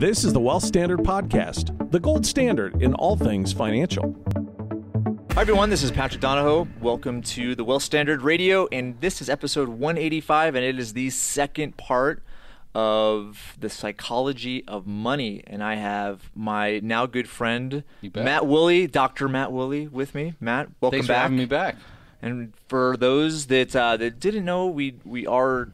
This is the Wealth Standard Podcast, the gold standard in all things financial. Hi everyone, this is Patrick Donahoe. Welcome to the Wealth Standard Radio, and this is episode 185, and it is the second part of the psychology of money. And I have my now good friend, Matt Woolley, Dr. Matt Woolley, with me. Matt, welcome back. Thanks for having me back. And for those that that didn't know, we record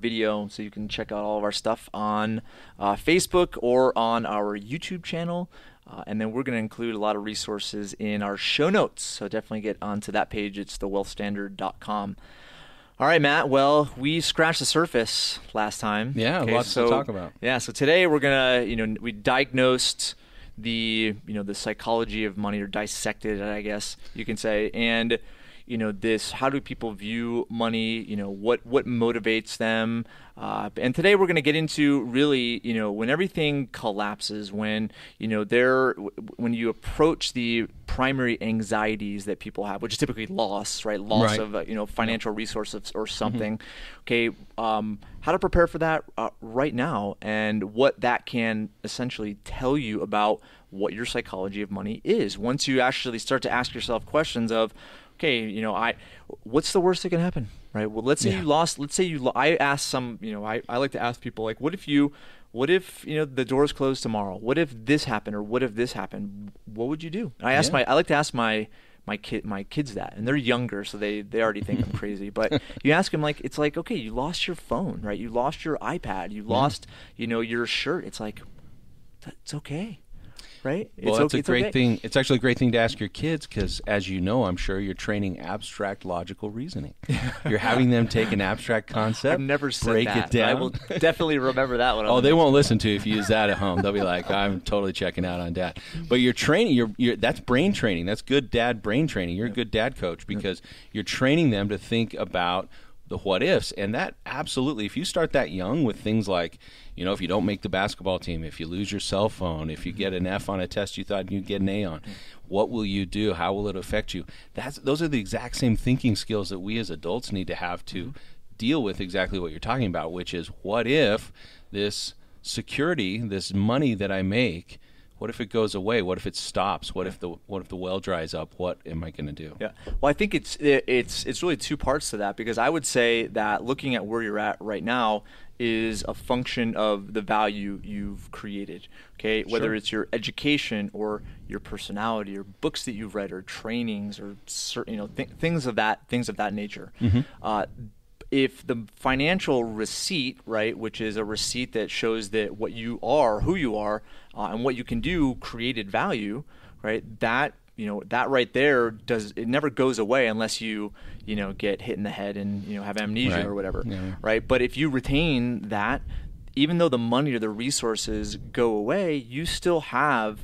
video, so you can check out all of our stuff on Facebook or on our YouTube channel. And then we're going to include a lot of resources in our show notes, so definitely get onto that page. It's thewealthstandard.com. All right, Matt. Well, we scratched the surface last time. Yeah, okay, lots to talk about. Yeah, so today we're gonna, we diagnosed the, the psychology of money, or dissected it, I guess you can say, and this, how do people view money? What motivates them? And today we're going to get into really, when everything collapses, when, when you approach the primary anxieties that people have, which is typically loss, right? Loss of, financial resources or something. Okay. How to prepare for that right now, and what that can essentially tell you about what your psychology of money is. Once you actually start to ask yourself questions of, okay, what's the worst that can happen, right? Well, let's say you lost. Let's say you. I asked some. I like to ask people, like, what if the doors closed tomorrow? What if this happened, or what if this happened? What would you do? And I like to ask my kids that, and they're younger, so they already think I'm crazy. But you ask them, like, it's like, okay, you lost your phone, right? You lost your iPad. You lost your shirt. It's like, it's okay. Right? Well, it's a great thing. It's actually a great thing to ask your kids, because, as you know, I'm sure you're training abstract logical reasoning. You're having them take an abstract concept, I've never said break that, it down. I will definitely remember that one. Oh, they won't listen to you if you use that at home. They'll be like, I'm totally checking out on Dad. But you're training. That's brain training. That's good dad brain training. You're a good dad coach, because you're training them to think about the what ifs. And that, absolutely, if you start that young with things like, if you don't make the basketball team, if you lose your cell phone, if you get an F on a test you thought you'd get an A on, what will you do? How will it affect you? Those are the exact same thinking skills that we as adults need to have to deal with exactly what you're talking about, which is, what if this security, this money that I make, what if it goes away? What if it stops? What if the well dries up? What am I going to do? Yeah. Well, I think it's really two parts to that, because I would say that looking at where you're at right now is a function of the value you've created. Okay, whether it's your education or your personality or books that you've read or trainings or certain things of that nature. If the financial receipt, right, which is a receipt that shows that what you are, who you are, and what you can do created value, right, that, that right there it never goes away unless you, get hit in the head and, have amnesia or whatever, right? But if you retain that, even though the money or the resources go away, you still have,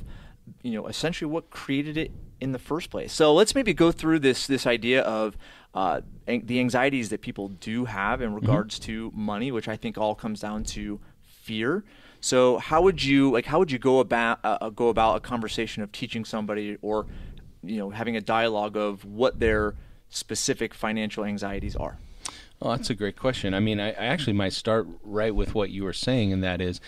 essentially what created it in the first place. So let's maybe go through this idea of the anxieties that people do have in regards to money, which I think all comes down to fear. So how would you go about a conversation of teaching somebody, or having a dialogue of what their specific financial anxieties are? Well, that's a great question. I mean, I actually might start right with what you were saying, and that is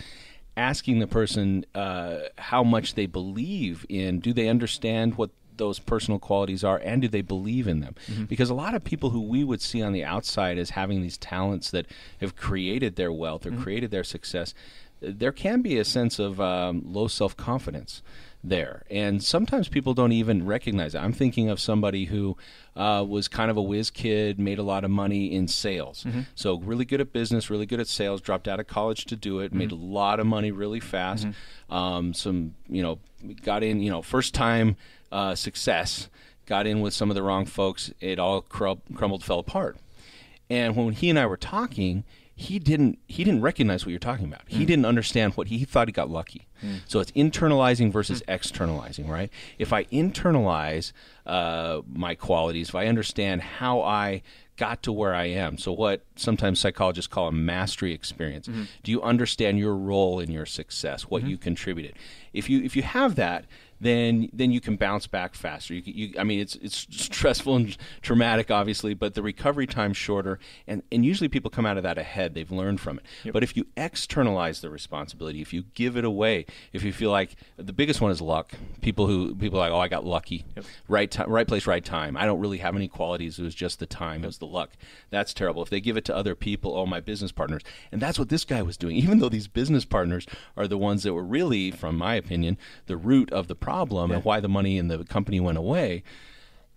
asking the person how much they believe in. Do they understand what those personal qualities are, and do they believe in them? Because a lot of people who we would see on the outside as having these talents that have created their wealth or created their success, there can be a sense of low self-confidence there. And sometimes people don't even recognize it. I'm thinking of somebody who was kind of a whiz kid, made a lot of money in sales. So really good at business, really good at sales, dropped out of college to do it, made a lot of money really fast. Got in, first time success, got in with some of the wrong folks. It all crumbled, fell apart. And when he and I were talking, he didn't recognize what you're talking about. He didn't understand what he thought he got lucky. So it's internalizing versus externalizing, right? If I internalize my qualities, if I understand how I got to where I am, so what sometimes psychologists call a mastery experience. Do you understand your role in your success, what you contributed? If you have that, then you can bounce back faster. I mean, it's stressful and traumatic, obviously, but the recovery time's shorter, and usually people come out of that ahead. They've learned from it. Yep. But if you externalize the responsibility, if you give it away, if you feel like the biggest one is luck. People are like, oh, I got lucky, yep. Right place, right time. I don't really have any qualities. It was just the time. Yep. It was the luck. That's terrible. If they give it to other people, oh, my business partners, and that's what this guy was doing. Even though these business partners are the ones that were really, from my opinion, the root of the problem and why the money in the company went away,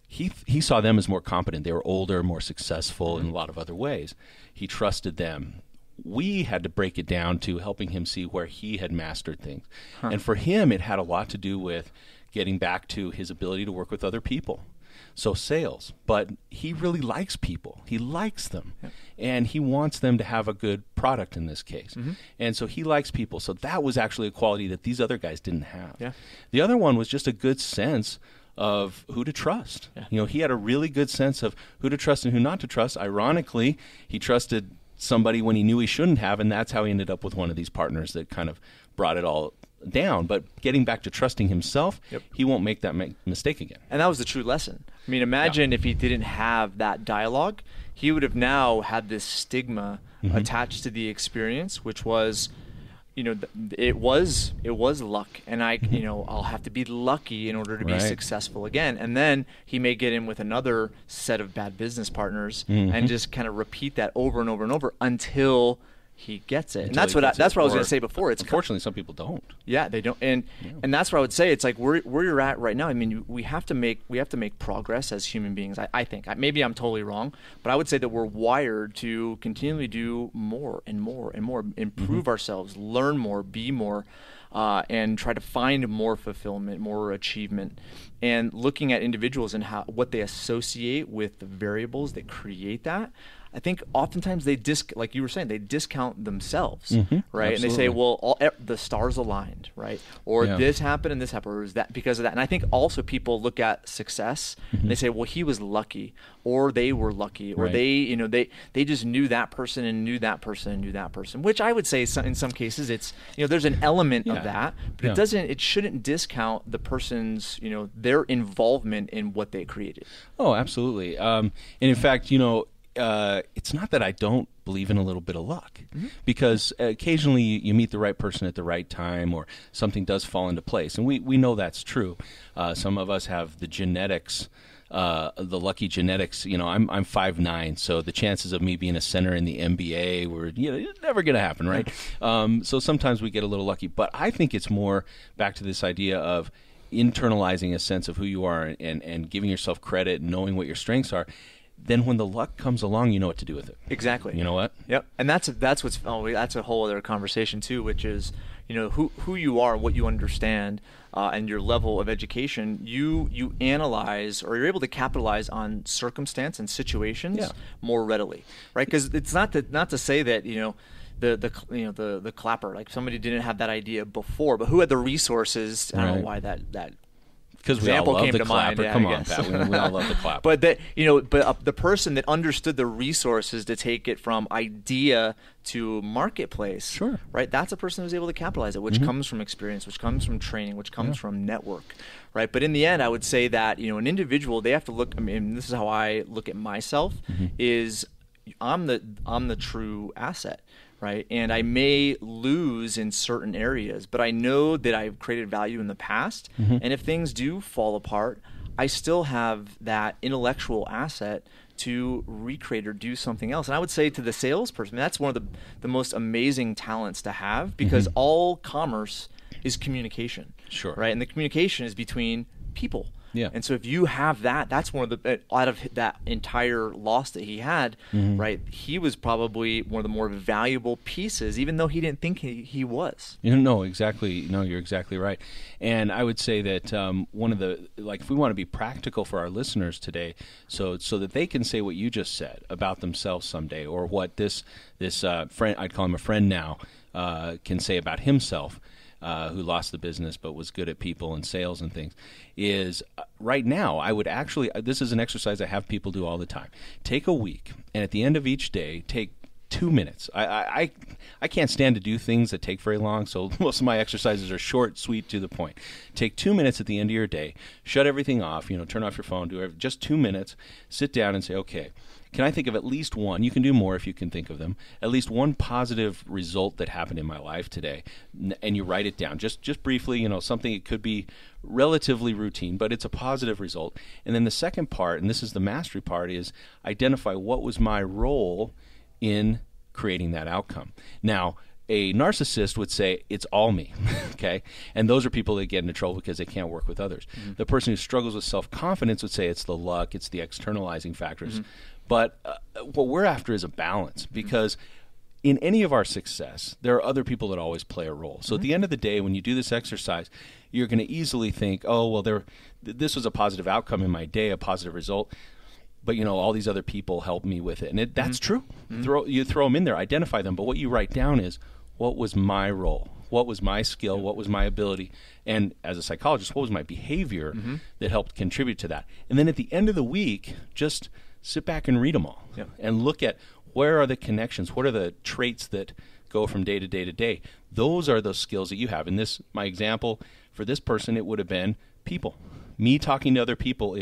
he saw them as more competent. They were older, more successful in a lot of other ways. He trusted them. We had to break it down to helping him see where he had mastered things. Huh. And for him, it had a lot to do with getting back to his ability to work with other people. So sales, but he really likes people. He likes them, and he wants them to have a good product in this case. Mm-hmm. And so he likes people. So that was actually a quality that these other guys didn't have. Yeah. The other one was just a good sense of who to trust. Yeah. You know, he had a really good sense of who to trust and who not to trust. Ironically, he trusted somebody when he knew he shouldn't have, and that's how he ended up with one of these partners that kind of brought it all down. But getting back to trusting himself, he won't make that mistake again. And that was the true lesson. I mean, imagine if he didn't have that dialogue, he would have now had this stigma attached to the experience, which was, you know, it was luck, and I, you know, I'll have to be lucky in order to be successful again. And then he may get in with another set of bad business partners and just kind of repeat that over and over and over until he gets it. And that's what I was going to say before. It's unfortunately, some people don't. Yeah, they don't. And that's what I would say. It's like where you're at right now. I mean, we have to make progress as human beings. I think maybe I'm totally wrong, but I would say that we're wired to continually do more and more and more, improve ourselves, learn more, be more, and try to find more fulfillment, more achievement. And looking at individuals and what they associate with the variables that create that, I think oftentimes they like you were saying, they discount themselves, right? Absolutely. And they say, well, the stars aligned, right? Or this happened and this happened, or it was that because of that. And I think also people look at success and they say, well, he was lucky, or they were lucky, or they, you know, they just knew that person and knew that person and knew that person. Which I would say in some cases it's, you know, there's an element of that, but it shouldn't discount the person's, you know, their involvement in what they created. Oh, absolutely. And in fact, you know, it's not that I don't believe in a little bit of luck, because occasionally you meet the right person at the right time, or something does fall into place, and we know that's true. Some of us have the genetics, the lucky genetics. You know, I'm 5'9", so the chances of me being a center in the NBA were, you know, it's never going to happen, right? So sometimes we get a little lucky, but I think it's more back to this idea of internalizing a sense of who you are and giving yourself credit, and knowing what your strengths are. Then when the luck comes along, you know what to do with it. Exactly. You know what? Yep. And that's a whole other conversation too, which is, you know, who you are, what you understand, and your level of education. You analyze, or you're able to capitalize on circumstance and situations more readily, right? Because it's not to say that, you know, the clapper, like somebody didn't have that idea before, but who had the resources? I don't know why that. Because we all love the clapper. Yeah, come on, Pat. We all love the clapper. But that, you know, the person that understood the resources to take it from idea to marketplace, right? That's a person who's able to capitalize it, which comes from experience, which comes from training, which comes from network, right? But in the end, I would say that, you know, an individual, they have to look. I mean, this is how I look at myself: is I'm the true asset. Right. And I may lose in certain areas, but I know that I've created value in the past. And if things do fall apart, I still have that intellectual asset to recreate or do something else. And I would say to the salesperson, that's one of the most amazing talents to have, because all commerce is communication. Sure. Right. And the communication is between people. Yeah. And so if you have that, that's one of the, out of that entire loss that he had, right? He was probably one of the more valuable pieces, even though he didn't think he was. You know, exactly. No, you're exactly right. And I would say that one of the, like, if we want to be practical for our listeners today, so that they can say what you just said about themselves someday, or what this friend, I'd call him a friend now, can say about himself. Who lost the business but was good at people and sales and things, is right now I would actually, this is an exercise I have people do all the time. Take a week, and at the end of each day, take 2 minutes. I can't stand to do things that take very long, so most of my exercises are short, sweet, to the point. Take 2 minutes at the end of your day, shut everything off, you know, turn off your phone, do everything, just 2 minutes, sit down and say, okay, can I think of at least one? You can do more if you can think of them. At least one positive result that happened in my life today, and you write it down just briefly. You know, something, it could be relatively routine, but it's a positive result. And then the second part, and this is the mastery part, is identify what was my role in creating that outcome. Now, a narcissist would say, it's all me, okay? And those are people that get into trouble because they can't work with others. Mm-hmm. The person who struggles with self-confidence would say it's the luck, it's the externalizing factors. Mm-hmm. But what we're after is a balance, because mm-hmm. in any of our success, there are other people that always play a role. So mm-hmm. at the end of the day, when you do this exercise, you're going to easily think, oh, well, this was a positive outcome in my day, a positive result. But, you know, all these other people helped me with it. And that's mm-hmm. true. Mm-hmm. You throw them in there, identify them. But what you write down is, what was my role? What was my skill? What was my ability? And as a psychologist, what was my behavior mm-hmm. that helped contribute to that? And then at the end of the week, just sit back and read them all yeah. and look at, where are the connections? What are the traits that go from day to day to day? Those are those skills that you have. In this, my example, for this person, it would have been people. Me talking to other people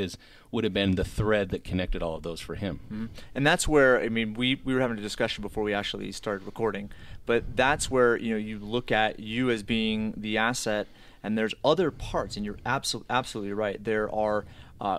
would have been the thread that connected all of those for him. Mm-hmm. And that's where, I mean, we were having a discussion before we actually started recording, but that's where, you know, you look at you as being the asset, and there's other parts, and you're absolutely right. There are,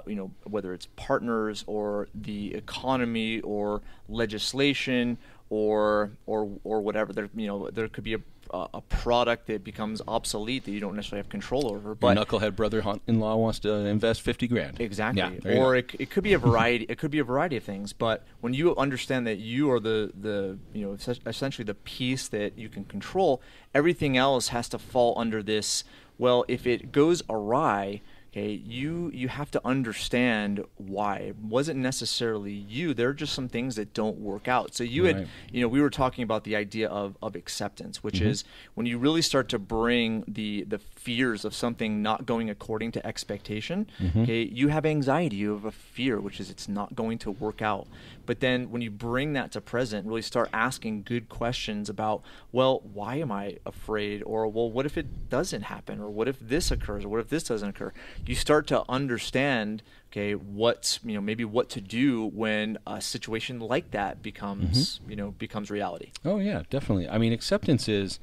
you know, whether it's partners or the economy or legislation or whatever, there, you know, there could be a product that becomes obsolete that you don't necessarily have control over. But your knucklehead brother-in-law wants to invest $50,000. Exactly. Yeah, or it could be a variety. It could be a variety of things. But when you understand that you are the you know, essentially the piece that you can control, everything else has to fall under this. Well, if it goes awry, okay, you have to understand why. It wasn't necessarily you. There are just some things that don't work out. So you right. had, you know, we were talking about the idea of acceptance, which mm-hmm. is when you really start to bring the fears of something not going according to expectation. Mm-hmm. Okay, you have anxiety, you have a fear, which is it's not going to work out. But then when you bring that to present, really start asking good questions about, well, why am I afraid? Or, well, what if it doesn't happen? Or what if this occurs? Or what if this doesn't occur? You start to understand, okay, what's, you know, maybe what to do when a situation like that becomes, mm-hmm. you know, becomes reality. Oh yeah, definitely. I mean, acceptance is,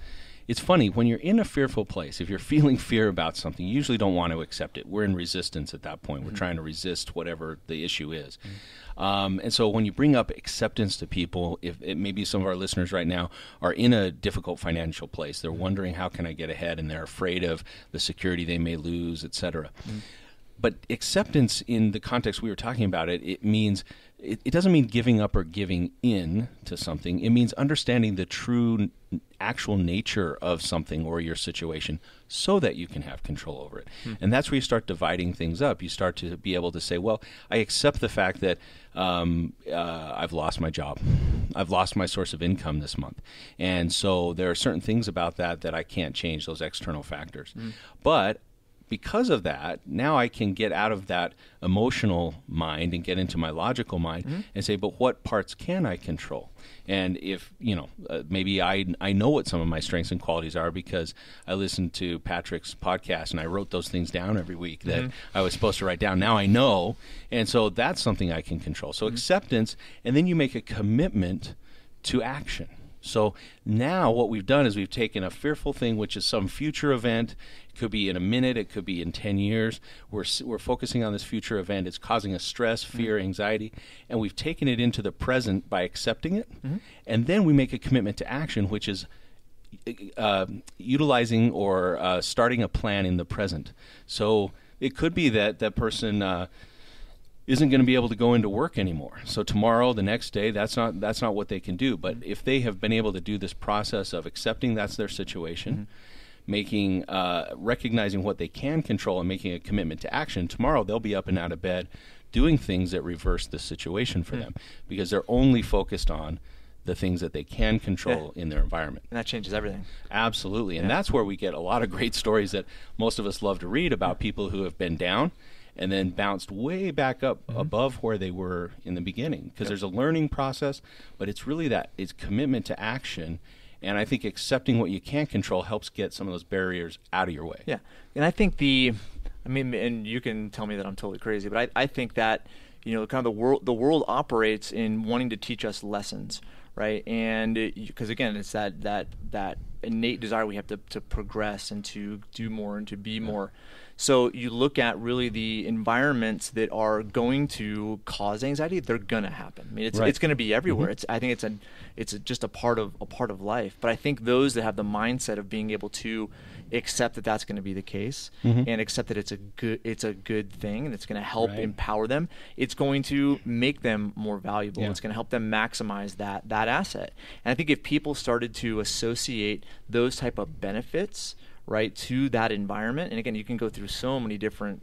it's funny, when you're in a fearful place, if you're feeling fear about something, you usually don't want to accept it. We're in resistance at that point. We're mm-hmm. trying to resist whatever the issue is. Mm-hmm. And so when you bring up acceptance to people, if it maybe some of our listeners right now are in a difficult financial place, they're wondering, how can I get ahead? And they're afraid of the security they may lose, et cetera. Mm-hmm. But acceptance in the context we were talking about, it means, it doesn't mean giving up or giving in to something. It means understanding the true actual nature of something or your situation so that you can have control over it. Mm-hmm. And that's where you start dividing things up. You start to be able to say, well, I accept the fact that I've lost my job. I've lost my source of income this month. And so there are certain things about that I can't change, those external factors. Mm-hmm. But because of that, now I can get out of that emotional mind and get into my logical mind mm-hmm. and say, but what parts can I control? And if, you know, maybe I know what some of my strengths and qualities are because I listened to Patrick's podcast and I wrote those things down every week that mm-hmm. I was supposed to write down. Now I know. And so that's something I can control. So mm-hmm. acceptance, and then you make a commitment to action. So now what we've done is we've taken a fearful thing, which is some future event. It could be in a minute. It could be in 10 years. We're focusing on this future event. It's causing us stress, fear, mm-hmm. anxiety. And we've taken it into the present by accepting it. Mm-hmm. And then we make a commitment to action, which is utilizing or starting a plan in the present. So it could be that that person isn't going to be able to go into work anymore. So tomorrow, the next day, that's not what they can do. But mm-hmm. if they have been able to do this process of accepting that's their situation, mm-hmm. making recognizing what they can control and making a commitment to action, tomorrow they'll be up and out of bed doing things that reverse the situation for mm-hmm. them because they're only focused on the things that they can control yeah. in their environment. And that changes everything. Absolutely. And yeah. that's where we get a lot of great stories that most of us love to read about yeah. people who have been down and then bounced way back up above where they were in the beginning. Because there's a learning process, but it's really that it's commitment to action. And I think accepting what you can't control helps get some of those barriers out of your way. Yeah. And I think and you can tell me that I'm totally crazy, but I think that, you know, kind of the world operates in wanting to teach us lessons, right? And because again, it's that innate desire we have to progress and to do more and to be more. So you look at really the environments that are going to cause anxiety. They're gonna happen. I mean, it's gonna be everywhere. I think it's just a part of life. But I think those that have the mindset of being able to accept that that's going to be the case, and accept that it's a good thing and it's going to help empower them. It's going to make them more valuable. Yeah. It's going to help them maximize that asset. And I think if people started to associate those type of benefits, right, to that environment. And again, you can go through so many different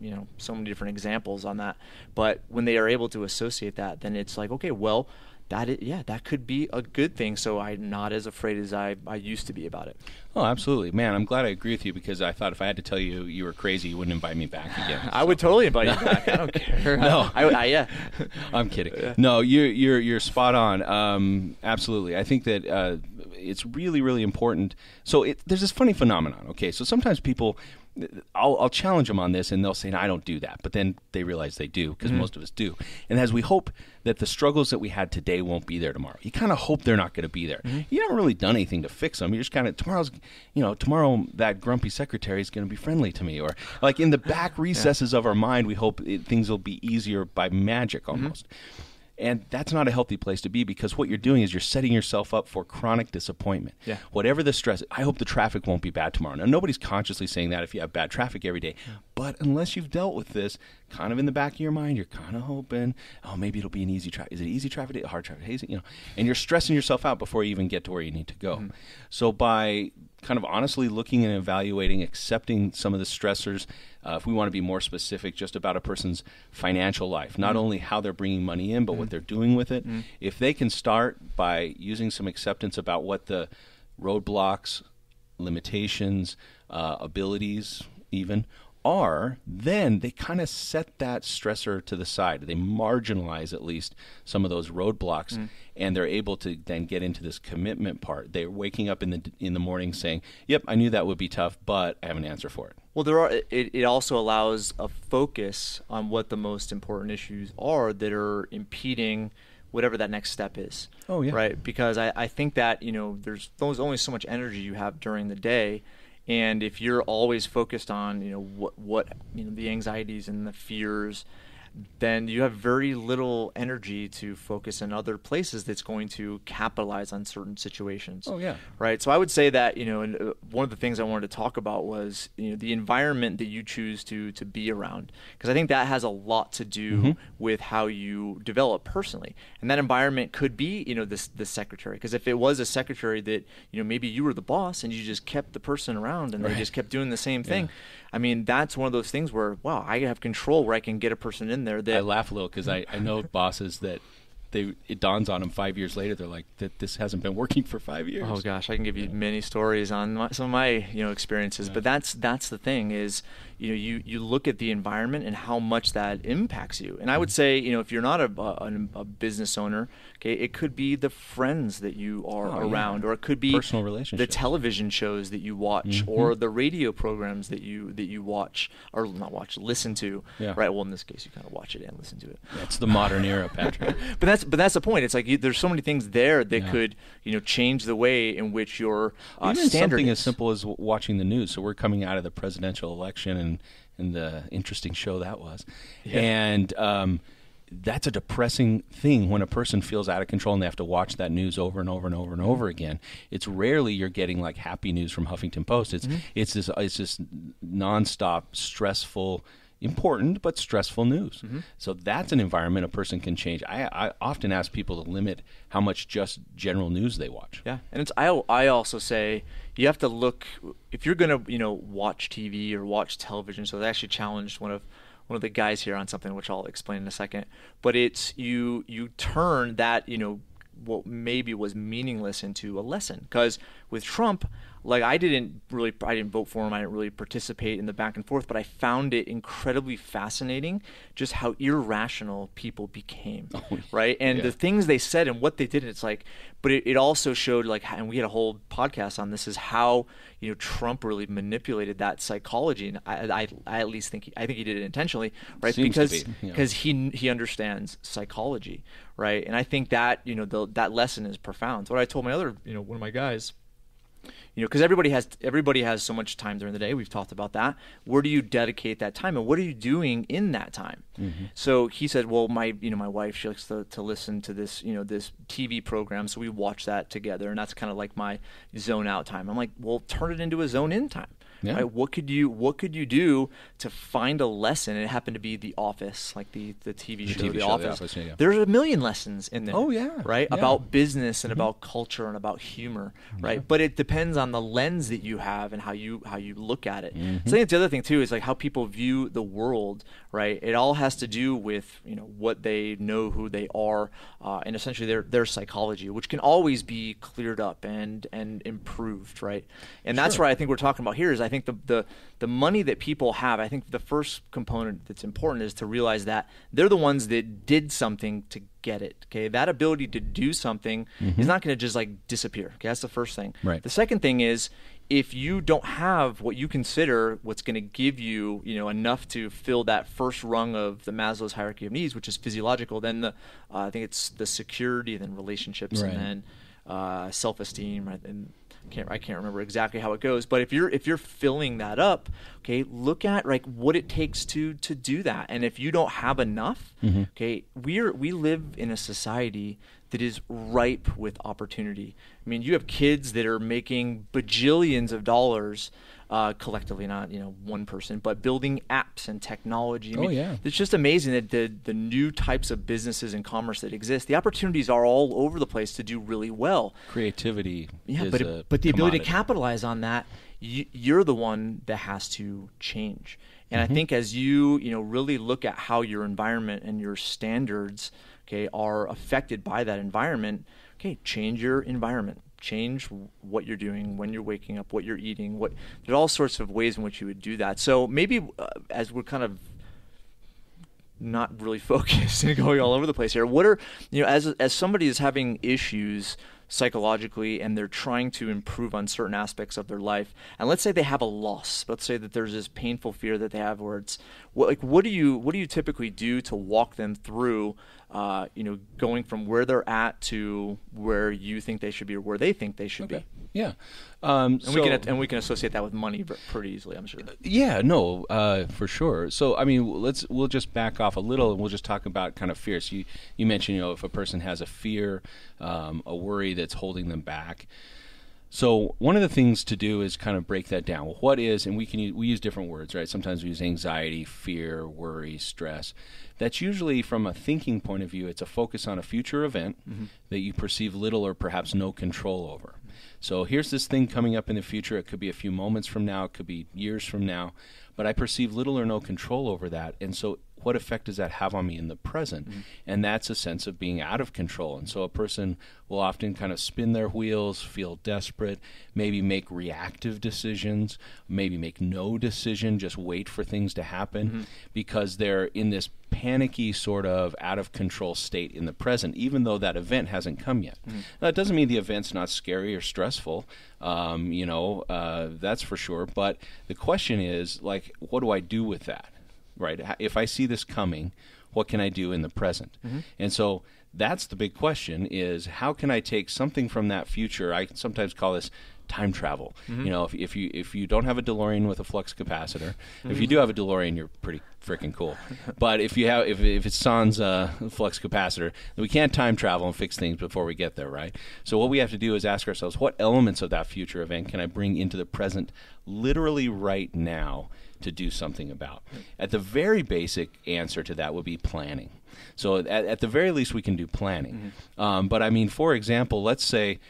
examples on that. But when they are able to associate that, then it's like, okay, well, that could be a good thing. So I'm not as afraid as I used to be about it. Oh, absolutely. Man, I'm glad I agree with you, because I thought if I had to tell you you were crazy, you wouldn't invite me back again. So. I would totally invite you back. I don't care. No. I'm kidding. No, you're spot on. Absolutely. I think that it's really, really important. So there's this funny phenomenon. Okay, so sometimes people, I'll challenge them on this and they'll say, no, I don't do that. But then they realize they do, because most of us do. And as we hope that the struggles that we had today won't be there tomorrow, you kind of hope they're not going to be there. You haven't really done anything to fix them. You're just kind of, tomorrow that grumpy secretary is going to be friendly to me. Or like in the back recesses of our mind, we hope things will be easier by magic almost. And that's not a healthy place to be, because what you're doing is you're setting yourself up for chronic disappointment. Yeah. Whatever the stress, I hope the traffic won't be bad tomorrow. Now, nobody's consciously saying that if you have bad traffic every day. But unless you've dealt with this, kind of in the back of your mind, you're kind of hoping, oh, maybe it'll be an easy traffic. Is it easy traffic day, hard traffic, hazy? And you're stressing yourself out before you even get to where you need to go. So by kind of honestly looking and evaluating, accepting some of the stressors, if we want to be more specific just about a person's financial life, not only how they're bringing money in, but what they're doing with it. If they can start by using some acceptance about what the roadblocks, limitations, abilities even are, then they kind of set that stressor to the side. They marginalize at least some of those roadblocks, and they're able to then get into this commitment part. They're waking up in the morning saying, "Yep, I knew that would be tough, but I have an answer for it." Well, it also allows a focus on what the most important issues are that are impeding whatever that next step is. Oh yeah, right. Because I think that there's only so much energy you have during the day. And if you're always focused on, what the anxieties and the fears, then you have very little energy to focus in other places that's going to capitalize on certain situations. Oh, yeah. Right. So I would say that, and one of the things I wanted to talk about was, the environment that you choose to be around. Because I think that has a lot to do with how you develop personally. And that environment could be, this secretary. Because if it was a secretary that, maybe you were the boss and you just kept the person around and they just kept doing the same thing. I mean, that's one of those things where, wow, I have control where I can get a person in there. I laugh a little because I know bosses that it dawns on them 5 years later. They're like, this hasn't been working for 5 years. Oh gosh, I can give you many stories on some of my experiences. Yeah. But that's the thing is, you look at the environment and how much that impacts you. And I would say, if you're not a business owner, okay, it could be the friends that you are around, or it could be personal relationships, the television shows that you watch, or the radio programs that you watch or not watch, listen to. Yeah. Right. Well, in this case, you kind of watch it and listen to it. That's the modern era, Patrick. But that's the point. It's like there's so many things there that could change the way in which your standard. Something as simple as watching the news. So we're coming out of the presidential election and the interesting show that was, and that's a depressing thing when a person feels out of control and they have to watch that news over and over and over and over again. It's rarely you're getting like happy news from Huffington Post. It's this nonstop stressful. Important but stressful news. So that's an environment a person can change. I often ask people to limit how much just general news they watch. Yeah, and I also say you have to look if you're gonna watch TV or watch television. So I actually challenged one of the guys here on something which I'll explain in a second. But it's you turn that what maybe was meaningless into a lesson. Because with Trump, Like I didn't vote for him. I didn't really participate in the back and forth, but I found it incredibly fascinating just how irrational people became, right? And the things they said and what they did, it's like, but it also showed, like, and we had a whole podcast on this, is how, you know, Trump really manipulated that psychology. And I at least think, I think he did it intentionally, right? Seems because he understands psychology, right? And I think that, you know, that lesson is profound. So what I told my other, you know, one of my guys, you know, because everybody has so much time during the day. We've talked about that. Where do you dedicate that time, and what are you doing in that time? Mm-hmm. So he said, well, my wife, she likes to listen to this, you know, this TV program, so we watch that together, and that's kind of like my zone out time. I'm like, well, turn it into a zone in time. Yeah. Right? What could you do to find a lesson? And it happened to be The Office, like the TV show, The Office. The Office, yeah. There's a million lessons in there. Oh yeah, right, yeah. About business and about culture and about humor, right? Yeah. But it depends on the lens that you have and how you look at it. Mm-hmm. So I think the other thing too is like how people view the world, right? It all has to do with, you know, what they know, who they are, and essentially their psychology, which can always be cleared up and improved, right? And that's what I think we're talking about here is I think the money that people have, I think the first component that's important is to realize that they're the ones that did something to get it. Okay, that ability to do something is not going to just like disappear. Okay, that's the first thing. Right. The second thing is, if you don't have what you consider what's going to give you, you know, enough to fill that first rung of the Maslow's hierarchy of needs, which is physiological, then I think it's the security, then relationships, and then self-esteem, right? And I can't remember exactly how it goes, but if you're filling that up, okay, look at like what it takes to do that. And if you don't have enough, okay, we live in a society that is ripe with opportunity. I mean, you have kids that are making bajillions of dollars collectively, not, you know, one person, but building apps and technology. I mean, it's just amazing that the new types of businesses and commerce that exist, the opportunities are all over the place to do really well. Creativity. Yeah, is but the commodity. Ability to capitalize on that, you're the one that has to change. And I think as you really look at how your environment and your standards, okay, are affected by that environment, okay, change your environment. Change what you're doing, when you're waking up, what you're eating. There's all sorts of ways in which you would do that. So maybe as we're kind of not really focused and going all over the place here, what are, you know, as somebody is having issues psychologically and they're trying to improve on certain aspects of their life, and let's say they have a loss, let's say that there's this painful fear that they have, where it's like, what do you typically do to walk them through going from where they're at to where you think they should be or where they think they should be? Yeah. We can associate that with money pretty easily, I'm sure. Yeah, no, for sure. So, I mean, we'll just back off a little and we'll just talk about kind of fear. So you mentioned, you know, if a person has a fear, a worry that's holding them back. So one of the things to do is kind of break that down. Well, what is, and we use different words, right? Sometimes we use anxiety, fear, worry, stress. That's usually, from a thinking point of view, it's a focus on a future event that you perceive little or perhaps no control over. So here's this thing coming up in the future. It could be a few moments from now. It could be years from now. But I perceive little or no control over that. And so what effect does that have on me in the present? And that's a sense of being out of control. And so a person will often kind of spin their wheels, feel desperate, maybe make reactive decisions, maybe make no decision, just wait for things to happen because they're in this panicky sort of out of control state in the present, even though that event hasn't come yet. Now, that doesn't mean the event's not scary or stressful, that's for sure. But the question is, like, what do I do with that? Right? If I see this coming, what can I do in the present? And so that's the big question, is how can I take something from that future? I sometimes call this time travel. You know, if you don't have a DeLorean with a flux capacitor, if you do have a DeLorean, you're pretty freaking cool. But if it's sans flux capacitor, then we can't time travel and fix things before we get there, right? So what we have to do is ask ourselves, what elements of that future event can I bring into the present, literally right now, to do something about? At the very basic answer to that would be planning. So at the very least, we can do planning. But I mean, for example, let's say,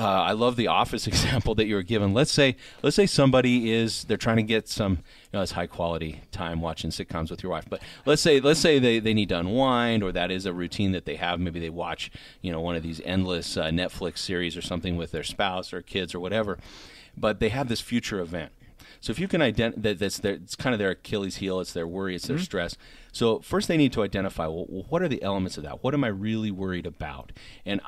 I love the office example that you were given. Let's say somebody they're trying to get some, you know, it's high quality time watching sitcoms with your wife, but let's say they need to unwind, or that is a routine that they have. Maybe they watch, you know, one of these endless Netflix series or something with their spouse or kids or whatever. but they have this future event. So if you can identify it's kind of their Achilles heel, it's their worry, it's their mm-hmm. stress. So first they need to identify, well, what are the elements of that? What am I really worried about? And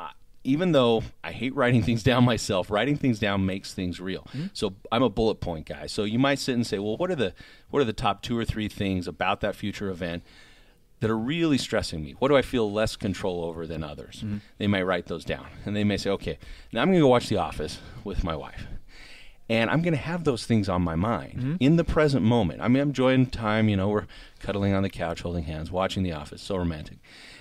even though I hate writing things down myself, writing things down makes things real. Mm-hmm. So I'm a bullet point guy. So you might sit and say, well, what are the top 2 or 3 things about that future event that are really stressing me? What do I feel less control over than others? Mm-hmm. They might write those down. And they may say, okay, now I'm going to go watch The Office with my wife. And I'm going to have those things on my mind mm-hmm. in the present moment. I mean, I'm enjoying time, you know, we're cuddling on the couch, holding hands, watching The Office, so romantic.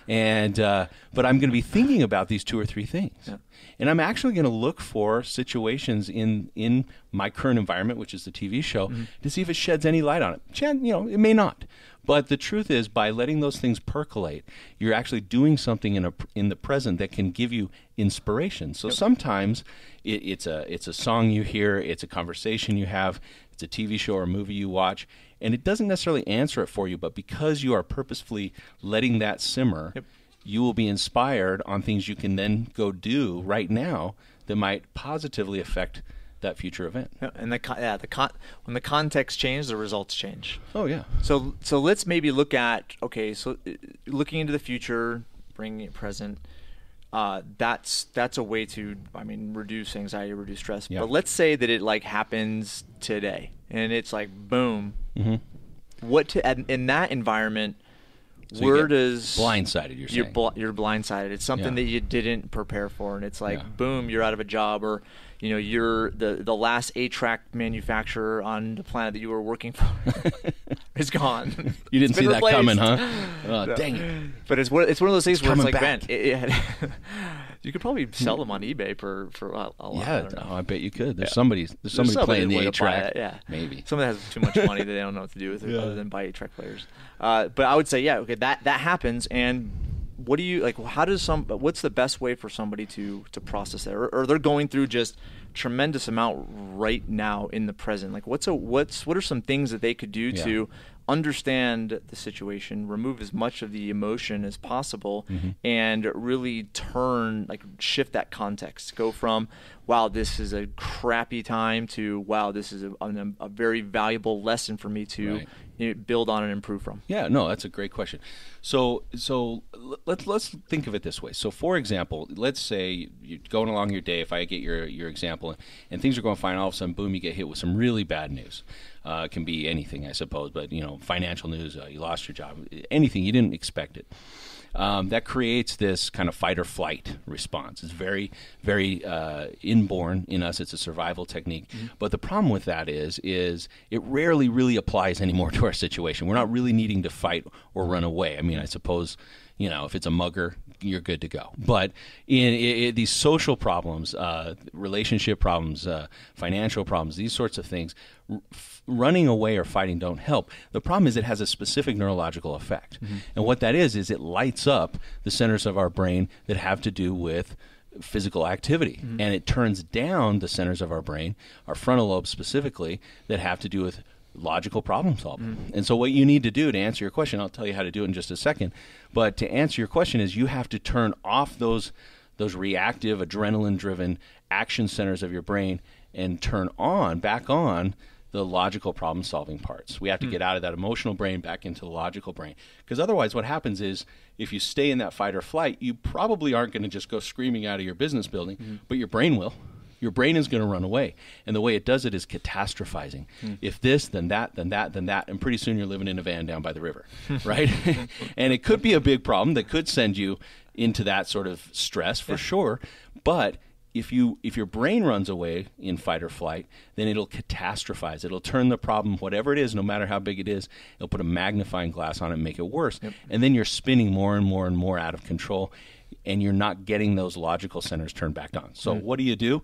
And but I'm going to be thinking about these 2 or 3 things. Yeah. And I'm actually going to look for situations in my current environment, which is the TV show, mm-hmm. to see if it sheds any light on it. You know, it may not. But the truth is, by letting those things percolate, you're actually doing something in the present that can give you inspiration. So sometimes it's a song you hear, it's a conversation you have, it's a TV show or a movie you watch, and it doesn't necessarily answer it for you, but because you are purposefully letting that simmer, you will be inspired on things you can then go do right now that might positively affect that future event. Yeah, and when the context changes, the results change. Oh yeah. So let's maybe look at looking into the future, bringing it present. That's a way to reduce anxiety, reduce stress. Yeah. But let's say that it happens today, and it's boom. Mm-hmm. In that environment? So where does blindsided? You're blindsided. It's something that you didn't prepare for, and it's boom, you're out of a job, or you're the last A-track manufacturer on the planet that you were working for is gone. You didn't see that coming, huh? Oh, no. Dang it! But it's one of those things where it's man, you could probably sell them on eBay for a lot. Yeah, I bet you could. There's somebody playing the A-track. Maybe someone that has too much money that they don't know what to do with it other than buy A-track players. But I would say, that happens. And what do you what's the best way for somebody to process that? Or they're going through just tremendous amount right now in the present. What are some things that they could do to understand the situation, remove as much of the emotion as possible, mm-hmm. and really shift that context. Go from, wow, this is a crappy time to, wow, this is a very valuable lesson for me to build on and improve from. Yeah, no, that's a great question. So let's think of it this way. So for example, let's say you're going along your day, if I get your example, and things are going fine, all of a sudden, boom, you get hit with some really bad news. It can be anything, I suppose, but financial news, you lost your job, anything, you didn't expect it. That creates this kind of fight or flight response. It's very, very inborn in us. It's a survival technique. Mm-hmm. But the problem with that is it rarely really applies anymore to our situation. We're not really needing to fight or run away. I mean, I suppose, if it's a mugger, you're good to go. But in these social problems, relationship problems, financial problems, these sorts of things, running away or fighting don't help. The problem is it has a specific neurological effect. Mm-hmm. And what that is it lights up the centers of our brain that have to do with physical activity. Mm-hmm. And it turns down the centers of our brain, our frontal lobe specifically, that have to do with logical problem solving. Mm-hmm. And so what you need to do to answer your question, I'll tell you how to do it in just a second, but to answer your question is you have to turn off those reactive, adrenaline-driven action centers of your brain and turn back on the logical problem-solving parts. We have to get out of that emotional brain back into the logical brain. Because otherwise what happens is if you stay in that fight or flight, you probably aren't going to just go screaming out of your business building, but your brain will. Your brain is going to run away. And the way it does it is catastrophizing. If this, then that, then that, then that. And pretty soon you're living in a van down by the river, right? And it could be a big problem that could send you into that sort of stress for sure. But if your brain runs away in fight or flight, then it'll catastrophize. It'll turn the problem, whatever it is, no matter how big it is, it'll put a magnifying glass on it and make it worse. Yep. And then you're spinning more and more and more out of control, and you're not getting those logical centers turned back on. So what do you do?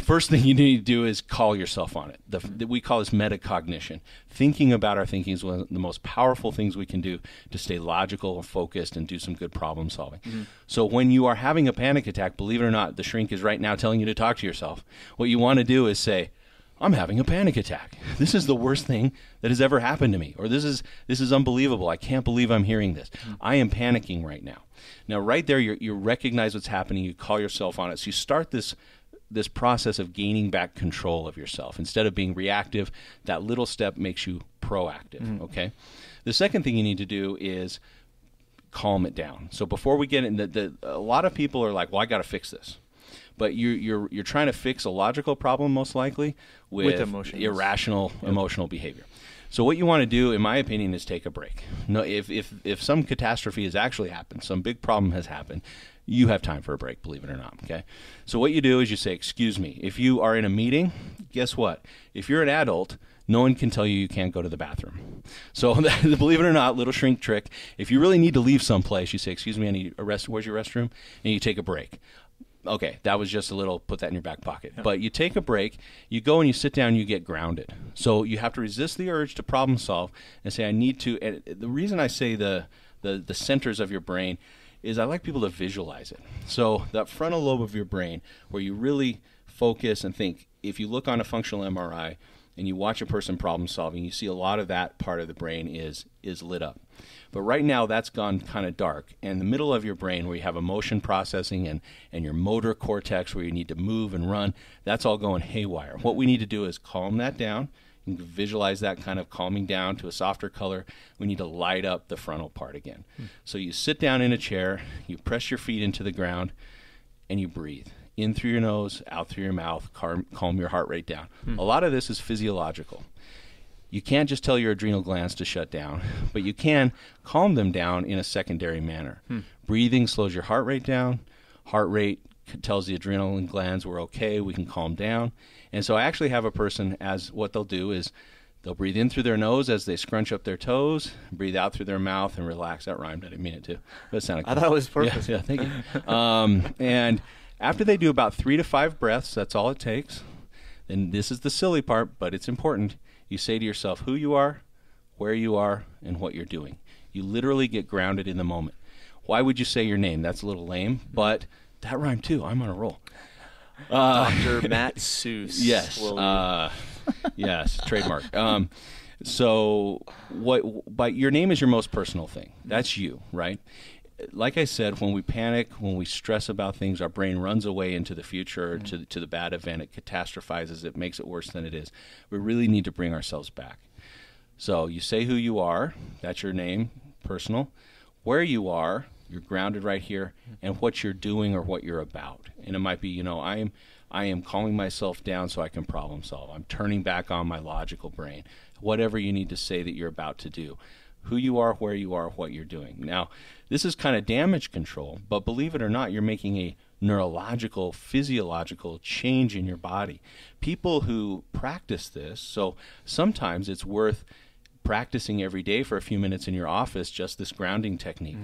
First thing you need to do is call yourself on it. We call this metacognition. Thinking about our thinking is one of the most powerful things we can do to stay logical and focused and do some good problem solving. Mm-hmm. So when you are having a panic attack, believe it or not, the shrink is right now telling you to talk to yourself. What you want to do is say, I'm having a panic attack. This is the worst thing that has ever happened to me. Or this is unbelievable. I can't believe I'm hearing this. I am panicking right now. Now right there, you recognize what's happening. You call yourself on it. So you start this this process of gaining back control of yourself. Instead of being reactive, that little step makes you proactive, okay? The second thing you need to do is calm it down. So before we get in, a lot of people are like, well, I got to fix this. But you're trying to fix a logical problem, most likely, with irrational emotional behavior. So what you want to do, in my opinion, is take a break. No, if some catastrophe has actually happened, some big problem has happened, you have time for a break, believe it or not, okay? So what you do is you say, excuse me. If you are in a meeting, guess what? If you're an adult, no one can tell you you can't go to the bathroom. So believe it or not, little shrink trick, if you really need to leave someplace, you say, excuse me, I need a rest, where's your restroom? And you take a break. Okay, that was just a little, put that in your back pocket. Yeah. But you take a break, you go and you sit down, you get grounded. So you have to resist the urge to problem solve and say, I need to, and the reason I say the centers of your brain is I like people to visualize it. So that frontal lobe of your brain where you really focus and think, if you look on a functional MRI and you watch a person problem solving, you see a lot of that part of the brain is lit up. But right now that's gone kind of dark, and the middle of your brain where you have emotion processing and your motor cortex where you need to move and run, that's all going haywire. What we need to do is calm that down. You can visualize that kind of calming down to a softer color. We need to light up the frontal part again. So you sit down in a chair, you press your feet into the ground, and you breathe. In through your nose, out through your mouth, calm your heart rate down. A lot of this is physiological. You can't just tell your adrenal glands to shut down, but you can calm them down in a secondary manner. Breathing slows your heart rate down. Heart rate tells the adrenal glands we're okay, we can calm down. And so I actually have a person, as what they'll do is they'll breathe in through their nose as they scrunch up their toes, breathe out through their mouth, and relax. That rhymed. I didn't mean it to. But it sounded cool. I thought it was perfect. Yeah, thank you. And after they do about 3 to 5 breaths, that's all it takes. And this is the silly part, but it's important. You say to yourself who you are, where you are, and what you're doing. You literally get grounded in the moment. Why would you say your name? That's a little lame, but that rhymed too. I'm on a roll. Dr. Matt Seuss. Yes. Yes, trademark. So what? But your name is your most personal thing. That's you, right? Like I said, when we panic, when we stress about things, our brain runs away into the future, to the bad event. It catastrophizes. It makes it worse than it is. We really need to bring ourselves back. So you say who you are. That's your name, personal. Where you are, you're grounded right here, and what you're doing or what you're about. And it might be, you know, I am calming myself down so I can problem solve. I'm turning back on my logical brain. Whatever you need to say that you're about to do. Who you are, where you are, what you're doing. Now, this is kind of damage control, but believe it or not, you're making a neurological, physiological change in your body. People who practice this, so sometimes it's worth practicing every day for a few minutes in your office, just this grounding technique.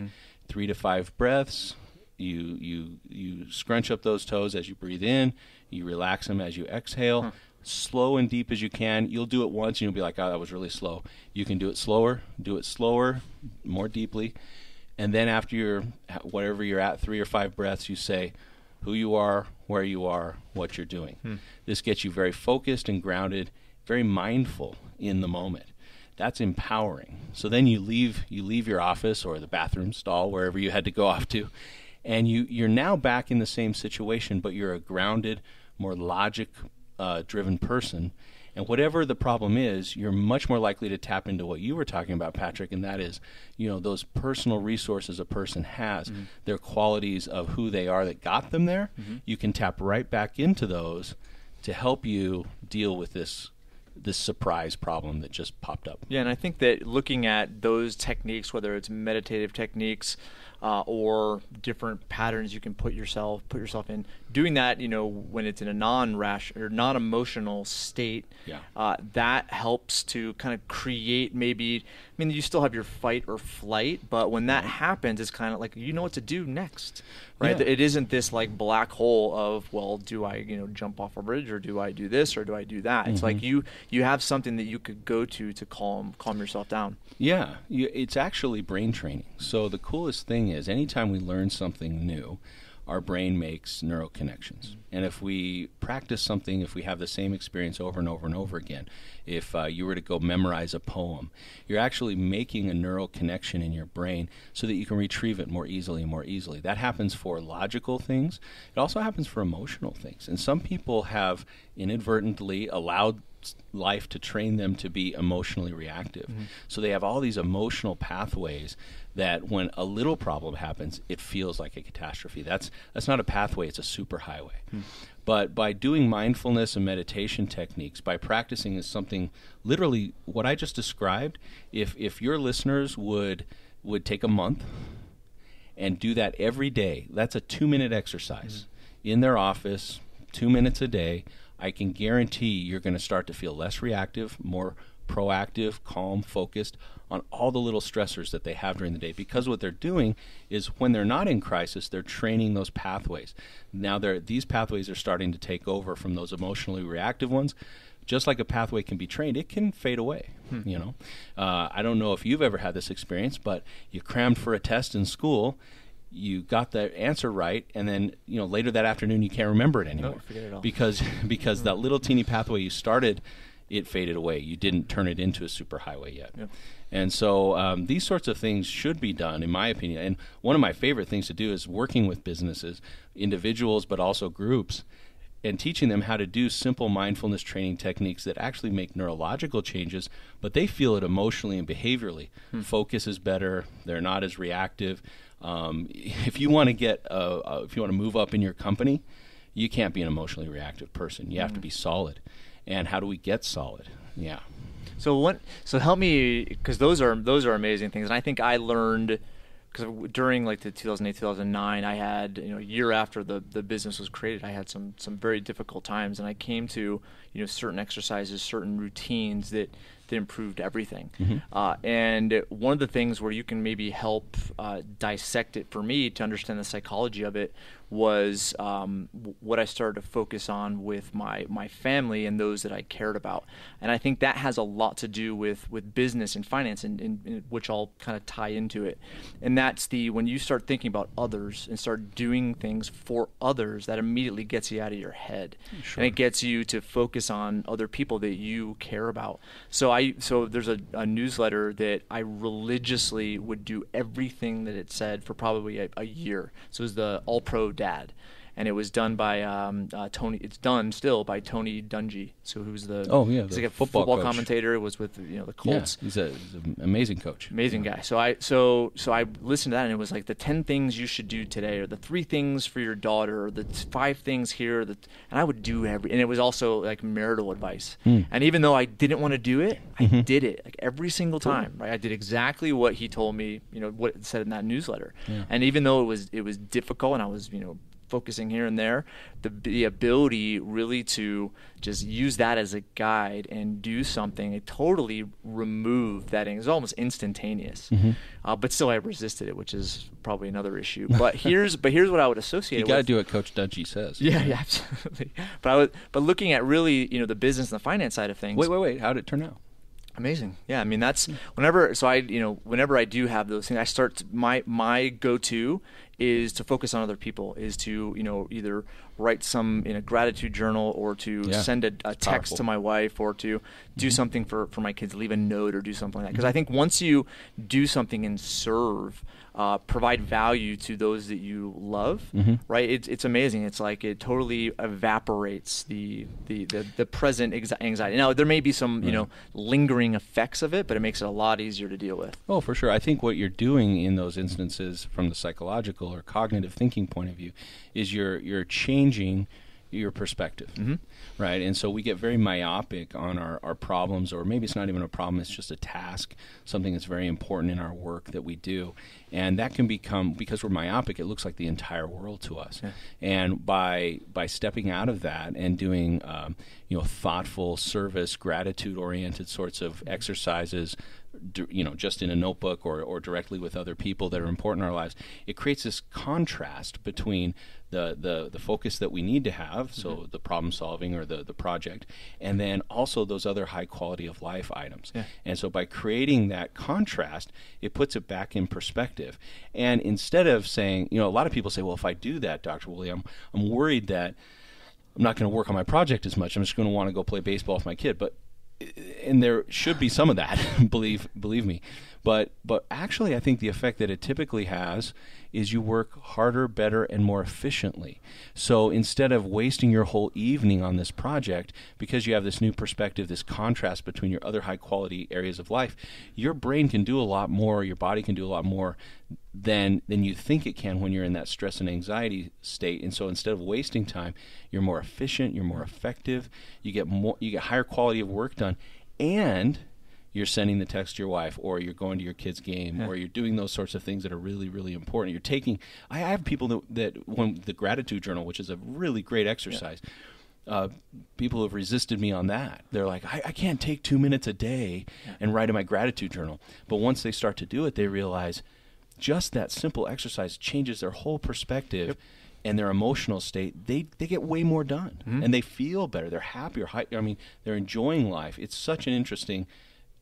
3 to 5 breaths, you scrunch up those toes as you breathe in, you relax them as you exhale. Slow and deep as you can. You'll do it once and you'll be like, oh, that was really slow. You can do it slower, more deeply. And then after your, whatever you're at, 3 or 5 breaths, you say who you are, where you are, what you're doing. This gets you very focused and grounded, very mindful in the moment. That's empowering. So then you leave your office or the bathroom stall, wherever you had to go off to, and you're now back in the same situation, but you're a grounded, more driven person, and whatever the problem is, you're much more likely to tap into what you were talking about, Patrick, and that is, you know, those personal resources a person has, their qualities of who they are that got them there. You can tap right back into those to help you deal with this surprise problem that just popped up. Yeah, and I think that looking at those techniques, whether it's meditative techniques, or different patterns you can put yourself in. Doing that, you know, when it's in a non-rational or non-emotional state, that helps to kind of create maybe. I mean, you still have your fight or flight, but when that happens, it's kind of like you know what to do next, right? Yeah. It isn't this like black hole of, well, do I jump off a bridge, or do I do this, or do I do that? It's like you have something that you could go to calm yourself down. Yeah, it's actually brain training. So the coolest thing is anytime we learn something new, our brain makes neural connections. And if we practice something, if we have the same experience over and over and over again, if you were to go memorize a poem, you're actually making a neural connection in your brain so that you can retrieve it more easily and more easily. That happens for logical things. It also happens for emotional things. And some people have inadvertently allowed life to train them to be emotionally reactive. Mm-hmm. So they have all these emotional pathways that when a little problem happens, it feels like a catastrophe. That's not a pathway, it's a superhighway. Mm-hmm. But by doing mindfulness and meditation techniques, by practicing is something literally what I just described, if your listeners would take a month and do that every day, that's a 2-minute exercise. Mm-hmm. In their office, 2 minutes a day, I can guarantee you're going to start to feel less reactive, more proactive, calm, focused on all the little stressors that they have during the day. Because what they're doing is when they're not in crisis, they're training those pathways. Now these pathways are starting to take over from those emotionally reactive ones. Just like a pathway can be trained, it can fade away. You know, I don't know if you've ever had this experience, but you crammed for a test in school, you got the answer right, and then later that afternoon you can't remember it anymore. Forget it all. Because that little teeny pathway you started, it faded away. You didn't turn it into a superhighway yet. Yep. And so these sorts of things should be done, in my opinion. And one of my favorite things to do is working with businesses, individuals, but also groups, and teaching them how to do simple mindfulness training techniques that actually make neurological changes, but they feel it emotionally and behaviorally. Focus is better. They're not as reactive. If you want to move up in your company, you can't be an emotionally reactive person. You have to be solid. And how do we get solid? Yeah. So help me, because those are amazing things. And I think I learned, because during like the 2008, 2009, I had, a year after the business was created, I had some very difficult times, and I came to, certain exercises, certain routines that improved everything. Mm-hmm. And one of the things where you can maybe help dissect it for me to understand the psychology of it was what I started to focus on with my family and those that I cared about. And I think that has a lot to do with business and finance, and which I'll kind of tie into it. And that's when you start thinking about others and start doing things for others, that immediately gets you out of your head. Sure. And it gets you to focus on other people that you care about. So there's a newsletter that I religiously would do everything that it said for probably a year. So it was the All Pro Dad, and it was done by Tony. It's done still by Tony Dungy. So who's he's like a football commentator. It was with the Colts. Yeah, he's an amazing coach. Amazing guy. So I listened to that, and it was like the 10 things you should do today, or the 3 things for your daughter, or the 5 things here. And I would do and it was also like marital advice. And even though I didn't want to do it, I did it like every single time. Right, I did exactly what he told me. What it said in that newsletter. Yeah. And even though it was difficult, and I was focusing here and there, the ability really to just use that as a guide and do something, it totally removed that. It was almost instantaneous. But still I resisted it, which is probably another issue. But here's what I would associate it with. You got to do what Coach Dungy says. Yeah, absolutely. But looking at really, the business and the finance side of things. Wait. How did it turn out? Amazing. Yeah, I mean that's whenever I do have those things, I start my go-to is to focus on other people, is to either write some in a gratitude journal, or to send a text to my wife, or to do something for my kids, leave a note or do something like that. Because I think once you do something and serve, provide value to those that you love, right? It's amazing. It's like it totally evaporates the present anxiety. Now, there may be some lingering effects of it, but it makes it a lot easier to deal with. Oh, for sure. I think what you're doing in those instances, from the psychological or cognitive thinking point of view, is you're changing your perspective, right? And so we get very myopic on our problems, or maybe it's not even a problem, it's just a task, something that's very important in our work that we do. And that can become, because we're myopic, it looks like the entire world to us. Yeah. And by stepping out of that and doing thoughtful, service, gratitude-oriented sorts of exercises, you know, just in a notebook or directly with other people that are important in our lives, it creates this contrast between the focus that we need to have, so mm-hmm. the problem solving or the project, and then also those other high quality of life items. Yeah. And so by creating that contrast, it puts it back in perspective. And instead of saying, you know, a lot of people say, well, if I do that, Dr. Woolley, I'm worried that I'm not going to work on my project as much. I'm just going to want to go play baseball with my kid. But and there should be some of that, believe me. But actually, I think the effect that it typically has is you work harder, better, and more efficiently. So instead of wasting your whole evening on this project, because you have this new perspective, this contrast between your other high-quality areas of life, your brain can do a lot more, your body can do a lot more than you think it can when you're in that stress and anxiety state. And so instead of wasting time, you're more efficient, you're more effective, you get higher quality of work done, and you're sending the text to your wife, or you're going to your kid's game, yeah. or you're doing those sorts of things that are really, really important. You're taking – I have people that when the gratitude journal, which is a really great exercise, yeah. People have resisted me on that. They're like, I can't take 2 minutes a day yeah. and write in my gratitude journal. But once they start to do it, they realize just that simple exercise changes their whole perspective. Yep. And their emotional state, they get way more done. Mm-hmm. And they feel better. They're happier. I mean, they're enjoying life. It's such an interesting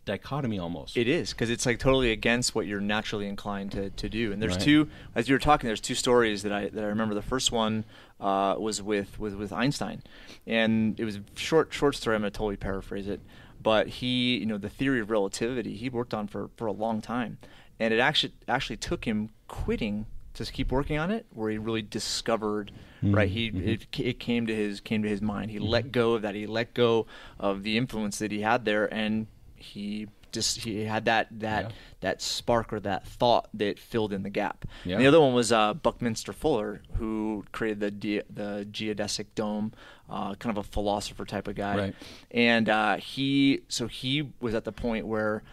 dichotomy almost. It is, because it's like totally against what you're naturally inclined to do. And there's right. two, as you were talking, there's two stories that I remember. The first one was with Einstein. And it was a short story. I'm going to totally paraphrase it. But he, you know, the theory of relativity, he worked on for a long time. And it actually took him quitting to keep working on it, where he really discovered, mm-hmm. right? He mm-hmm. it came to his mind. He mm-hmm. let go of that. He let go of the influence that he had there, and he had that yeah. that spark or that thought that filled in the gap. Yeah. And the other one was Buckminster Fuller, who created the geodesic dome, kind of a philosopher type of guy. Right. And he was at the point where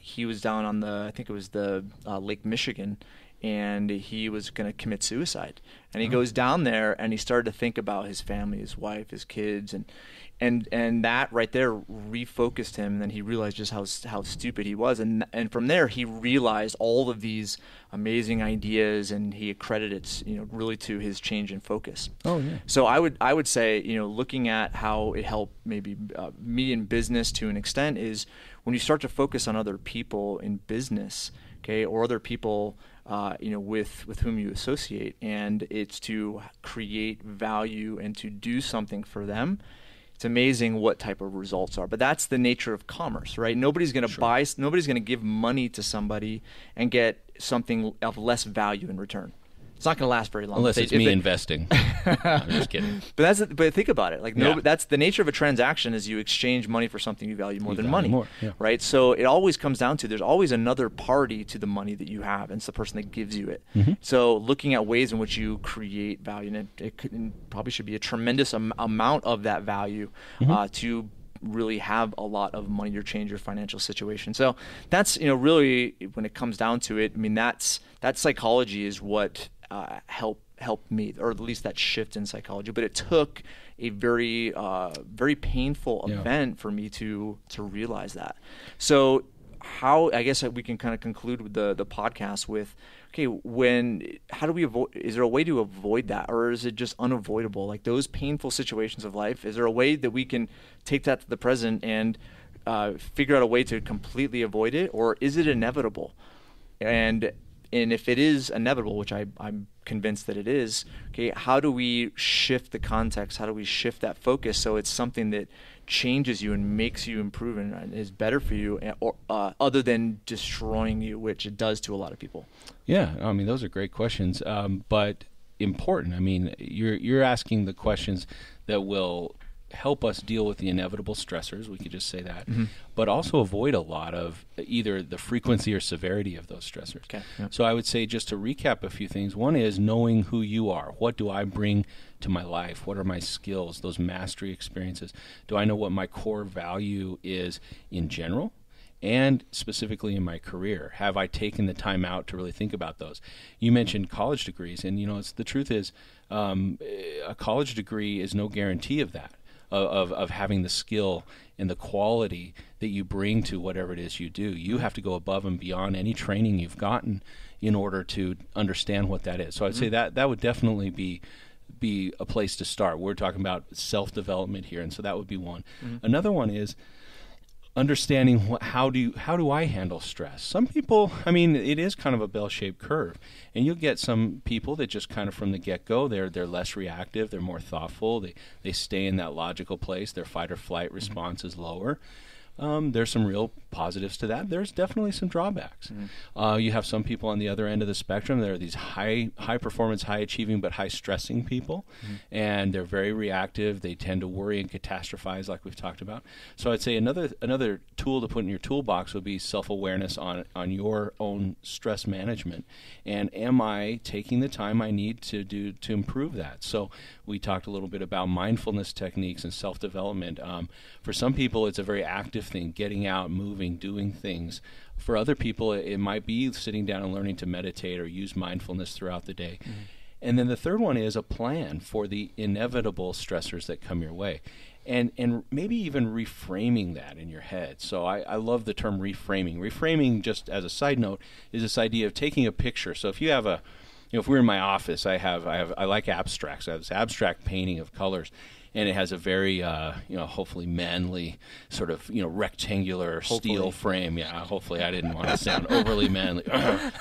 he was down on I think it was Lake Michigan. And he was going to commit suicide. And he goes down there and he started to think about his family, his wife, his kids, and that right there refocused him. And then he realized just how stupid he was. And from there he realized all of these amazing ideas, and he accredited it, you know, really to his change in focus. Oh yeah. So I would say, you know, looking at how it helped maybe me in business to an extent is when you start to focus on other people in business, okay, or other people. You know, with whom you associate, and it's to create value and to do something for them. It's amazing what type of results are, but that's the nature of commerce, right? Nobody's going to sure. buy, nobody's going to give money to somebody and get something of less value in return. It's not going to last very long. Unless it's me investing. I'm just kidding. But think about it. Like no, yeah. that's the nature of a transaction is you exchange money for something you value more than money. More. Yeah. Right? So it always comes down to there's always another party to the money that you have, and it's the person that gives you it. Mm-hmm. So looking at ways in which you create value, and it probably should be a tremendous amount of that value mm-hmm. To really have a lot of money to change your financial situation. So that's, you know, really when it comes down to it, I mean, that psychology is what helped me, or at least that shift in psychology. But it took a very, very painful event yeah. for me to realize that. So how, I guess we can kind of conclude with the podcast with, okay, how do we avoid, is there a way to avoid that, or is it just unavoidable? Like those painful situations of life, is there a way that we can take that to the present and figure out a way to completely avoid it, or is it inevitable? And if it is inevitable, which I'm convinced that it is, okay, how do we shift the context? How do we shift that focus so it's something that changes you and makes you improve and is better for you, or, other than destroying you, which it does to a lot of people? Yeah, I mean, those are great questions, but important. I mean, you're asking the questions that will help us deal with the inevitable stressors, we could just say that, mm-hmm. but also avoid a lot of either the frequency or severity of those stressors. Okay. Yep. So I would say, just to recap a few things, one is knowing who you are. What do I bring to my life? What are my skills, those mastery experiences? Do I know what my core value is in general? And specifically in my career, have I taken the time out to really think about those? You mentioned college degrees, and you know, the truth is a college degree is no guarantee of that. Of having the skill and the quality that you bring to whatever it is you do. You have to go above and beyond any training you've gotten in order to understand what that is. So I'd say that would definitely be a place to start. We're talking about self-development here, and so that would be one. Another one is understanding how do I handle stress. Some people, I mean, it is kind of a bell-shaped curve, and you'll get some people that just kind of from the get-go, they're less reactive, they're more thoughtful, they stay in that logical place, their fight or flight response is lower. There's some real positives to that. There's definitely some drawbacks. You have some people on the other end of the spectrum. There are these high performance, high achieving, but high stressing people, and they're very reactive. They tend to worry and catastrophize, like we've talked about. So I'd say another tool to put in your toolbox would be self-awareness on your own stress management, and am I taking the time I need to do to improve that? So we talked a little bit about mindfulness techniques and self-development. For some people, it's a very active thing, getting out, moving, doing things. For other people, it might be sitting down and learning to meditate or use mindfulness throughout the day. And then the third one is a plan for the inevitable stressors that come your way, and maybe even reframing that in your head. So I love the term reframing. Reframing, just as a side note, is this idea of taking a picture. So if you have a, you know, if we're in my office, I like abstracts. I have this abstract painting of colors, and it has a very, hopefully manly sort of, rectangular steel frame. Yeah, hopefully I didn't want to sound overly manly.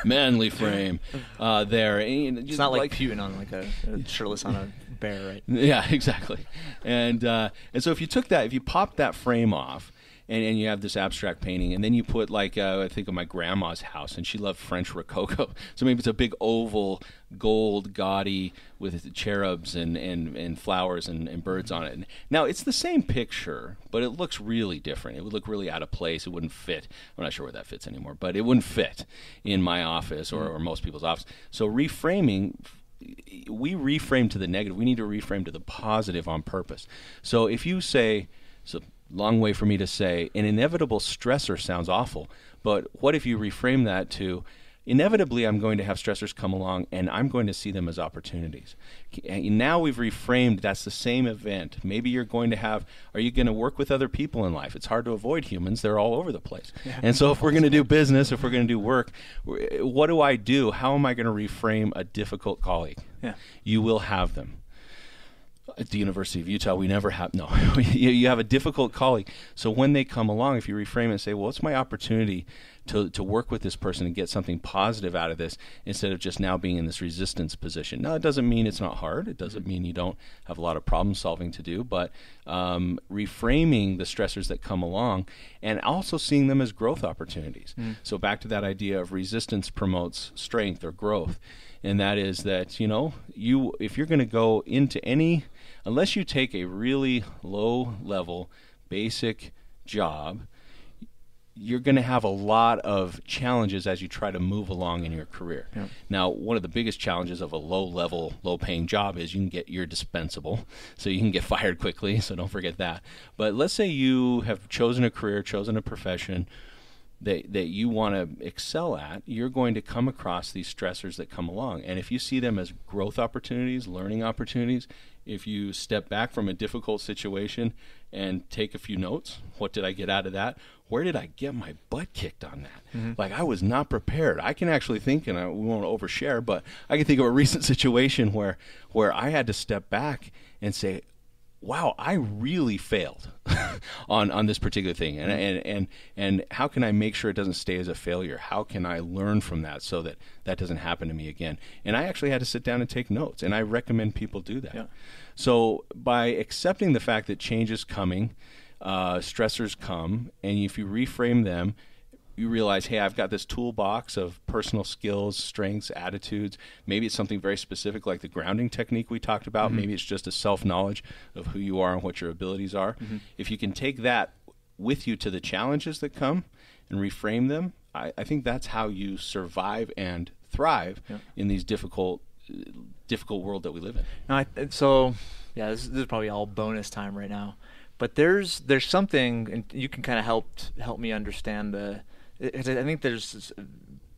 Manly frame there. And it's not like Putin on like a shirtless on a bear, right? Yeah, exactly. And so if you took that, if you popped that frame off, and you have this abstract painting, and then you put I think of my grandma's house, and she loved French Rococo. So maybe it's a big oval, gold, gaudy, with cherubs and flowers and birds on it. And now, it's the same picture, but it looks really different. It would look really out of place. It wouldn't fit. I'm not sure where that fits anymore, but it wouldn't fit in my office or most people's office. So reframing, we reframe to the negative. We need to reframe to the positive on purpose. So if you say, long way for me to say, an inevitable stressor sounds awful, but what if you reframe that to, inevitably I'm going to have stressors come along and I'm going to see them as opportunities. And now we've reframed, that's the same event. Maybe you're going to have, are you going to work with other people in life? It's hard to avoid humans, they're all over the place. And so if we're going to do business, if we're going to do work, what do I do? How am I going to reframe a difficult colleague? Yeah. You will have them. At the University of Utah, we never have, no, you have a difficult colleague. So when they come along, if you reframe and say, well, it's my opportunity to work with this person and get something positive out of this, instead of just now being in this resistance position. Now, it doesn't mean it's not hard. It doesn't mean you don't have a lot of problem solving to do, but reframing the stressors that come along and also seeing them as growth opportunities. So back to that idea of resistance promotes strength or growth. And that is that, if you're going to go into any, unless you take a really low level basic job, you're going to have a lot of challenges as you try to move along in your career. Yeah. Now, one of the biggest challenges of a low-level, low-paying job is you're dispensable, so you can get fired quickly, so don't forget that. But let's say you have chosen a career, chosen a profession that you want to excel at, you're going to come across these stressors that come along. And if you see them as growth opportunities, learning opportunities, if you step back from a difficult situation and take a few notes, what did I get out of that? Where did I get my butt kicked on that? I was not prepared. I can actually think, and we won't overshare, but I can think of a recent situation where I had to step back and say, wow, I really failed on this particular thing. And how can I make sure it doesn't stay as a failure? How can I learn from that so that doesn't happen to me again? And I actually had to sit down and take notes, and I recommend people do that. Yeah. So by accepting the fact that change is coming, stressors come, and if you reframe them, you realize, hey, I've got this toolbox of personal skills, strengths, attitudes. Maybe it's something very specific like the grounding technique we talked about. Maybe it's just a self-knowledge of who you are and what your abilities are. If you can take that with you to the challenges that come and reframe them, I think that's how you survive and thrive in these difficult world that we live in. This is probably all bonus time right now. But there's something, and you can kind of help me understand I think there's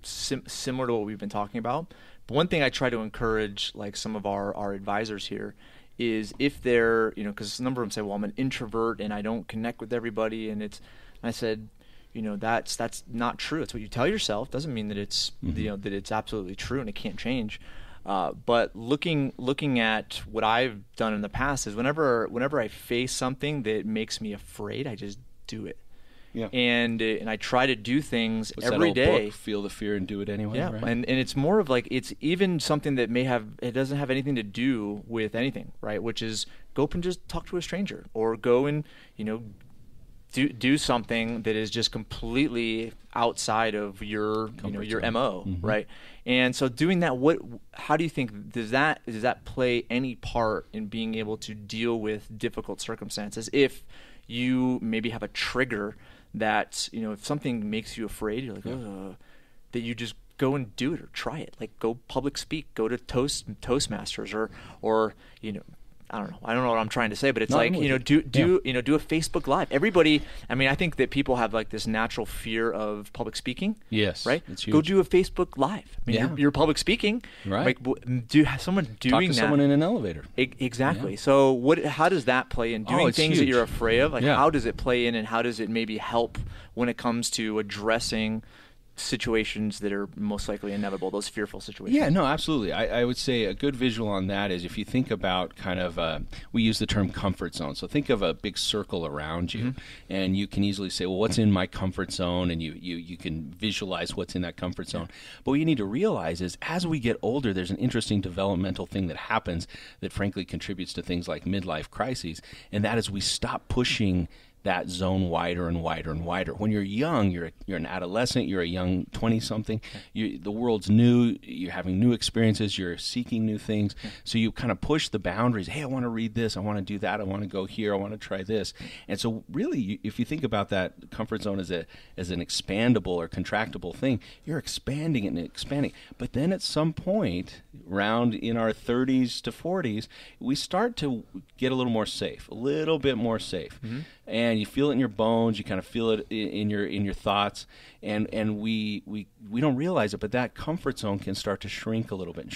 similar to what we've been talking about. But one thing I try to encourage, like some of our advisors here, is if they're, because a number of them say, well, I'm an introvert and I don't connect with everybody, and it's I said, you know, that's not true. It's what you tell yourself. Doesn't mean that it's you know, that it's absolutely true and it can't change. But looking at what I've done in the past is whenever I face something that makes me afraid, I just do it. Yeah. And I try to do things every day. Book, Feel the Fear and Do It Anyway. Yeah. Right? And it's more of like, it's even something that doesn't have anything to do with anything, right? Which is go up and just talk to a stranger, or go and, you know, do something that is just completely outside of your your MO, right? And so doing that, how do you think does that play any part in being able to deal with difficult circumstances? If you maybe have a trigger that, you know, if something makes you afraid, you're like, that you just go and do it or try it. Like, go public speak, go to Toastmasters, or you know, I don't know what I'm trying to say, but it's like, you know, do a Facebook Live. Everybody, I mean, I think that people have like this natural fear of public speaking. Yes, right. It's huge. Go do a Facebook Live. I mean, you're public speaking, right? Like, someone in an elevator. Exactly. Yeah. So, how does that play in doing things huge that you're afraid of? Like, how does it play in, and how does it maybe help when it comes to addressing situations that are most likely inevitable, those fearful situations? Yeah, no, absolutely. I would say a good visual on that is if you think about kind of, we use the term comfort zone. So think of a big circle around you, and you can easily say, well, what's in my comfort zone? And you can visualize what's in that comfort zone. But what you need to realize is as we get older, there's an interesting developmental thing that happens that frankly contributes to things like midlife crises, and that is we stop pushing that zone wider and wider and wider. When you're young, you're an adolescent, you're a young 20-something, the world's new, you're having new experiences, you're seeking new things, so you kind of push the boundaries. Hey, I want to read this, I want to do that, I want to go here, I want to try this. And so really, if you think about that comfort zone as an expandable or contractible thing, you're expanding it and expanding. But then at some point, around in our 30s to 40s, we start to get a little bit more safe. Mm-hmm. And you feel it in your bones. You kind of feel it in your thoughts, and we don't realize it, but that comfort zone can start to shrink a little bit.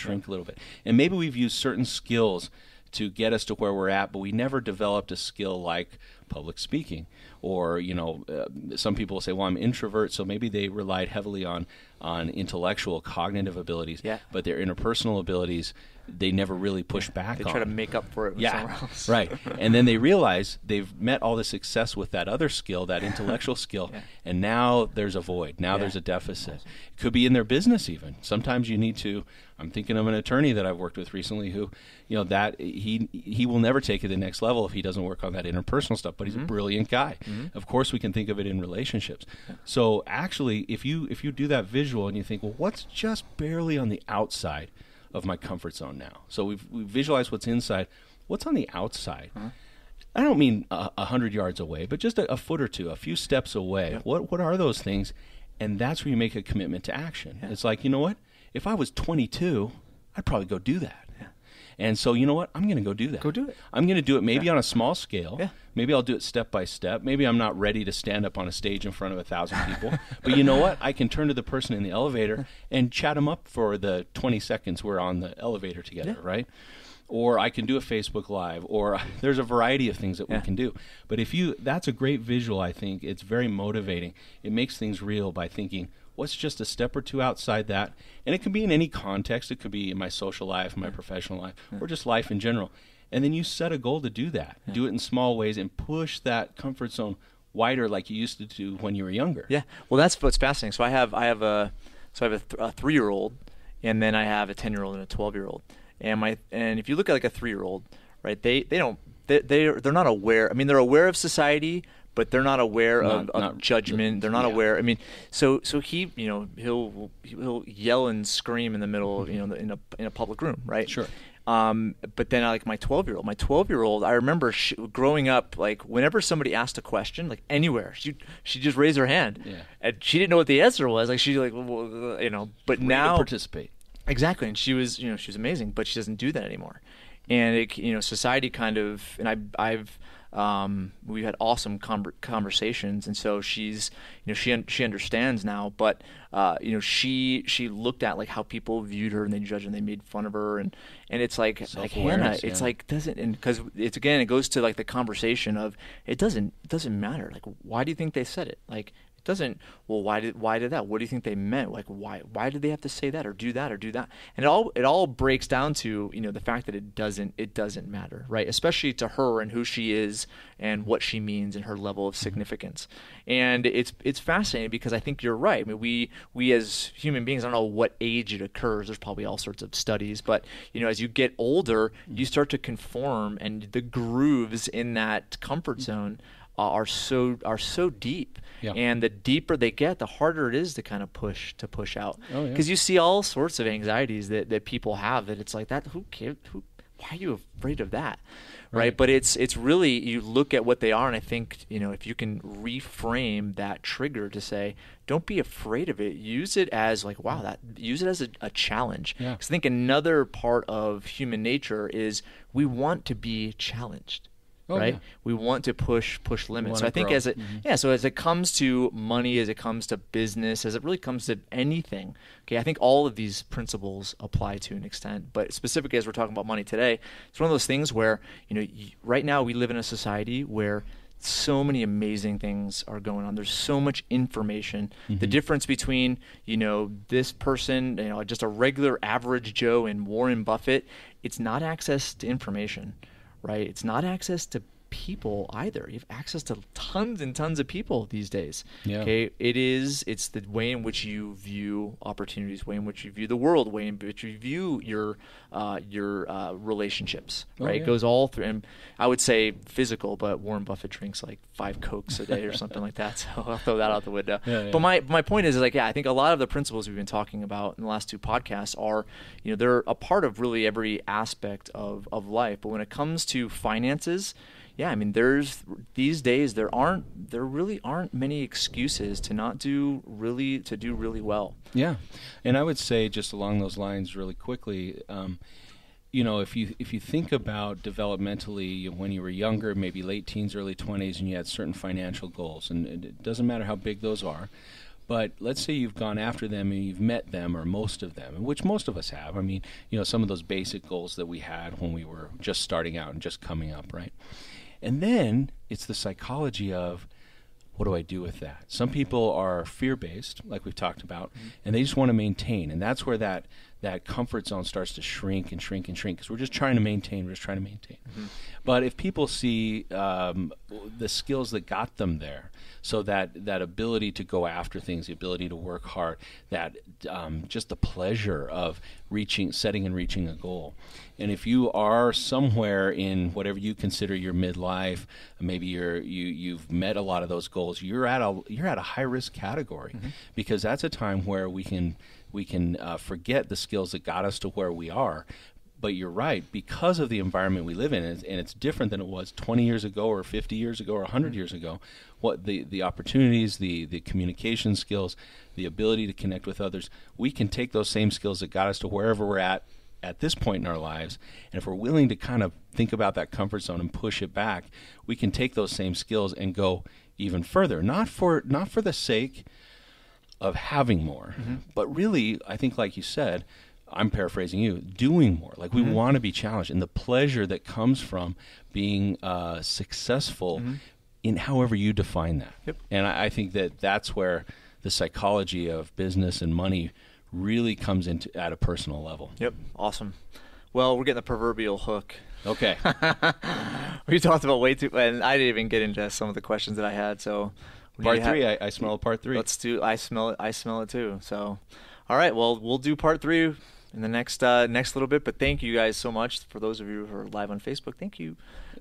And maybe we've used certain skills to get us to where we're at, but we never developed a skill like public speaking, or some people say, well, I'm introvert, so maybe they relied heavily on intellectual cognitive abilities, but their interpersonal abilities, they never really push back on. They try to make up for it with somewhere else. Right. And then they realize they've met all the success with that other skill, that intellectual skill, and now there's a void. Now there's a deficit. Awesome. It could be in their business even. Sometimes you need to, I'm thinking of an attorney that I've worked with recently who, you know, that he will never take it to the next level if he doesn't work on that interpersonal stuff, but he's a brilliant guy. Mm-hmm. Of course, we can think of it in relationships. Yeah. So actually, if you do that visual and you think, well, what's just barely on the outside of my comfort zone now? So we visualize what's inside. What's on the outside? Huh? I don't mean 100 yards away, but just a foot or two, a few steps away. Yeah. What are those things? And that's where you make a commitment to action. Yeah. It's like, you know what? If I was 22, I'd probably go do that. Yeah. And so, you know what? I'm going to go do that. Go do it. I'm going to do it maybe on a small scale. Yeah. Maybe I'll do it step by step. Maybe I'm not ready to stand up on a stage in front of 1,000 people. But you know what? I can turn to the person in the elevator and chat them up for the 20 seconds we're on the elevator together, right? Or I can do a Facebook Live, or there's a variety of things that we can do. But that's a great visual, I think. It's very motivating. It makes things real by thinking, what's just a step or two outside that? And it can be in any context. It could be in my social life, my professional life, or just life in general. And then you set a goal to do that. Yeah. Do it in small ways and push that comfort zone wider, like you used to do when you were younger. Yeah. Well, that's what's fascinating. So I have a 3-year-old, and then I have a 10-year-old and a 12-year-old. And if you look at like a 3-year-old, right? They're not aware. I mean, they're aware of society, but they're not aware of judgment. They're not aware. I mean, so he, you know, he'll yell and scream in the middle of, you know, in a public room, right? Sure. But then my 12-year-old. My 12-year-old, I remember growing up, like whenever somebody asked a question, like anywhere, she just raised her hand, and she didn't know what the answer was. Like she's like, well, you know. But now participate. Exactly, and she was amazing, but she doesn't do that anymore. And it, you know, society kind of, and I've We've had awesome conversations, and so she's, she understands now. But she looked at like how people viewed her and they judged and they made fun of her, and it's like Hannah, it's like doesn't, and because it's again it goes to like the conversation of it doesn't matter. Like, why do you think they said it? Like. Doesn't well why did that, what do you think they meant, like why did they have to say that or do that or do that? And it all breaks down to the fact that it doesn't matter, right? Especially to her and who she is and what she means and her level of significance. And it's fascinating because I think you're right. I mean, we as human beings, I don't know what age it occurs, there's probably all sorts of studies, but as you get older you start to conform, and the grooves in that comfort zone are so deep, yeah. And the deeper they get, the harder it is to kind of push out. Oh, yeah. 'Cause you see all sorts of anxieties that people have that it's like that. Who cares? Why are you afraid of that? Right. But it's really, you look at what they are, and I think if you can reframe that trigger to say, don't be afraid of it. Use it as like, wow, use it as a challenge. Yeah. 'Cause I think another part of human nature is we want to be challenged. Oh, right, yeah. We want to push limits. So I think so as it comes to money, as it comes to business, as it really comes to anything, okay, I think all of these principles apply to an extent. But specifically, as we're talking about money today, it's one of those things where right now we live in a society where so many amazing things are going on. There's so much information. Mm-hmm. The difference between this person, just a regular average Joe, and Warren Buffett, it's not access to information. Right, it's not access to people either. You have access to tons and tons of people these days. Yeah. Okay, it's the way in which you view opportunities, way in which you view the world, way in which you view your relationships. Oh, right, yeah. It goes all through. And I would say physical, but Warren Buffett drinks like 5 Cokes a day or something like that. So I'll throw that out the window. Yeah, yeah. But my point is like, yeah, I think a lot of the principles we've been talking about in the last 2 podcasts are they're a part of really every aspect of life. But when it comes to finances. Yeah, I mean, these days there really aren't many excuses to not do really well. Yeah, and I would say just along those lines really quickly, if you think about developmentally when you were younger, maybe late teens, early 20s, and you had certain financial goals, and it doesn't matter how big those are. But let's say you've gone after them and you've met them, or most of them, which most of us have. I mean, some of those basic goals that we had when we were just starting out and just coming up, right? And then it's the psychology of, what do I do with that? Some people are fear-based, like we've talked about, mm-hmm. and they just want to maintain. And that's where that comfort zone starts to shrink and shrink and shrink, because we're just trying to maintain. Mm-hmm. But if people see the skills that got them there, so that ability to go after things, the ability to work hard, that just the pleasure of setting and reaching a goal. And if you are somewhere in whatever you consider your midlife, maybe you've met a lot of those goals, you're at a high-risk category, mm-hmm. because that's a time where we can forget the skills that got us to where we are. But you're right, because of the environment we live in, and it's different than it was 20 years ago or 50 years ago or 100 years ago, what the opportunities, the communication skills, the ability to connect with others, we can take those same skills that got us to wherever we're at this point in our lives, and if we're willing to kind of think about that comfort zone and push it back, we can take those same skills and go even further, not for the sake of having more, mm-hmm. but really, I think like you said, I'm paraphrasing you, doing more. Like, we mm-hmm. want to be challenged, and the pleasure that comes from being successful mm-hmm. in however you define that. Yep. And I think that's where the psychology of business and money really comes into at a personal level. Yep. Awesome. Well, we're getting the proverbial hook. Okay. We talked about way too, and I didn't even get into some of the questions that I had. So part three, I smell part 3. Let's do. I smell it too. So, all right. Well, we'll do part 3. In the next little bit, but thank you guys so much. For those of you who are live on Facebook, thank you.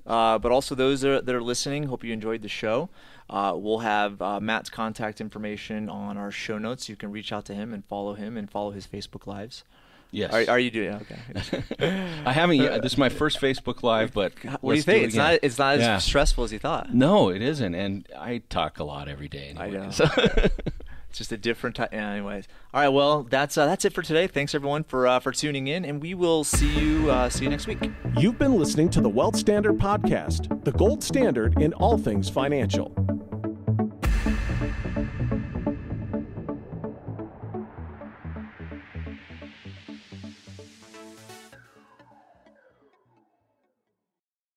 But also those that are listening, hope you enjoyed the show. We'll have Matt's contact information on our show notes. You can reach out to him and follow his Facebook Lives. Yes. Are you doing it? Okay. I haven't yet. This is my first Facebook Live, but what do you think? It's not as stressful as you thought. No, it isn't, and I talk a lot every day anyway. I know. So. It's just a different time. Anyways, all right. Well, that's it for today. Thanks everyone for tuning in, and we will see you next week. You've been listening to the Wealth Standard Podcast, the gold standard in all things financial.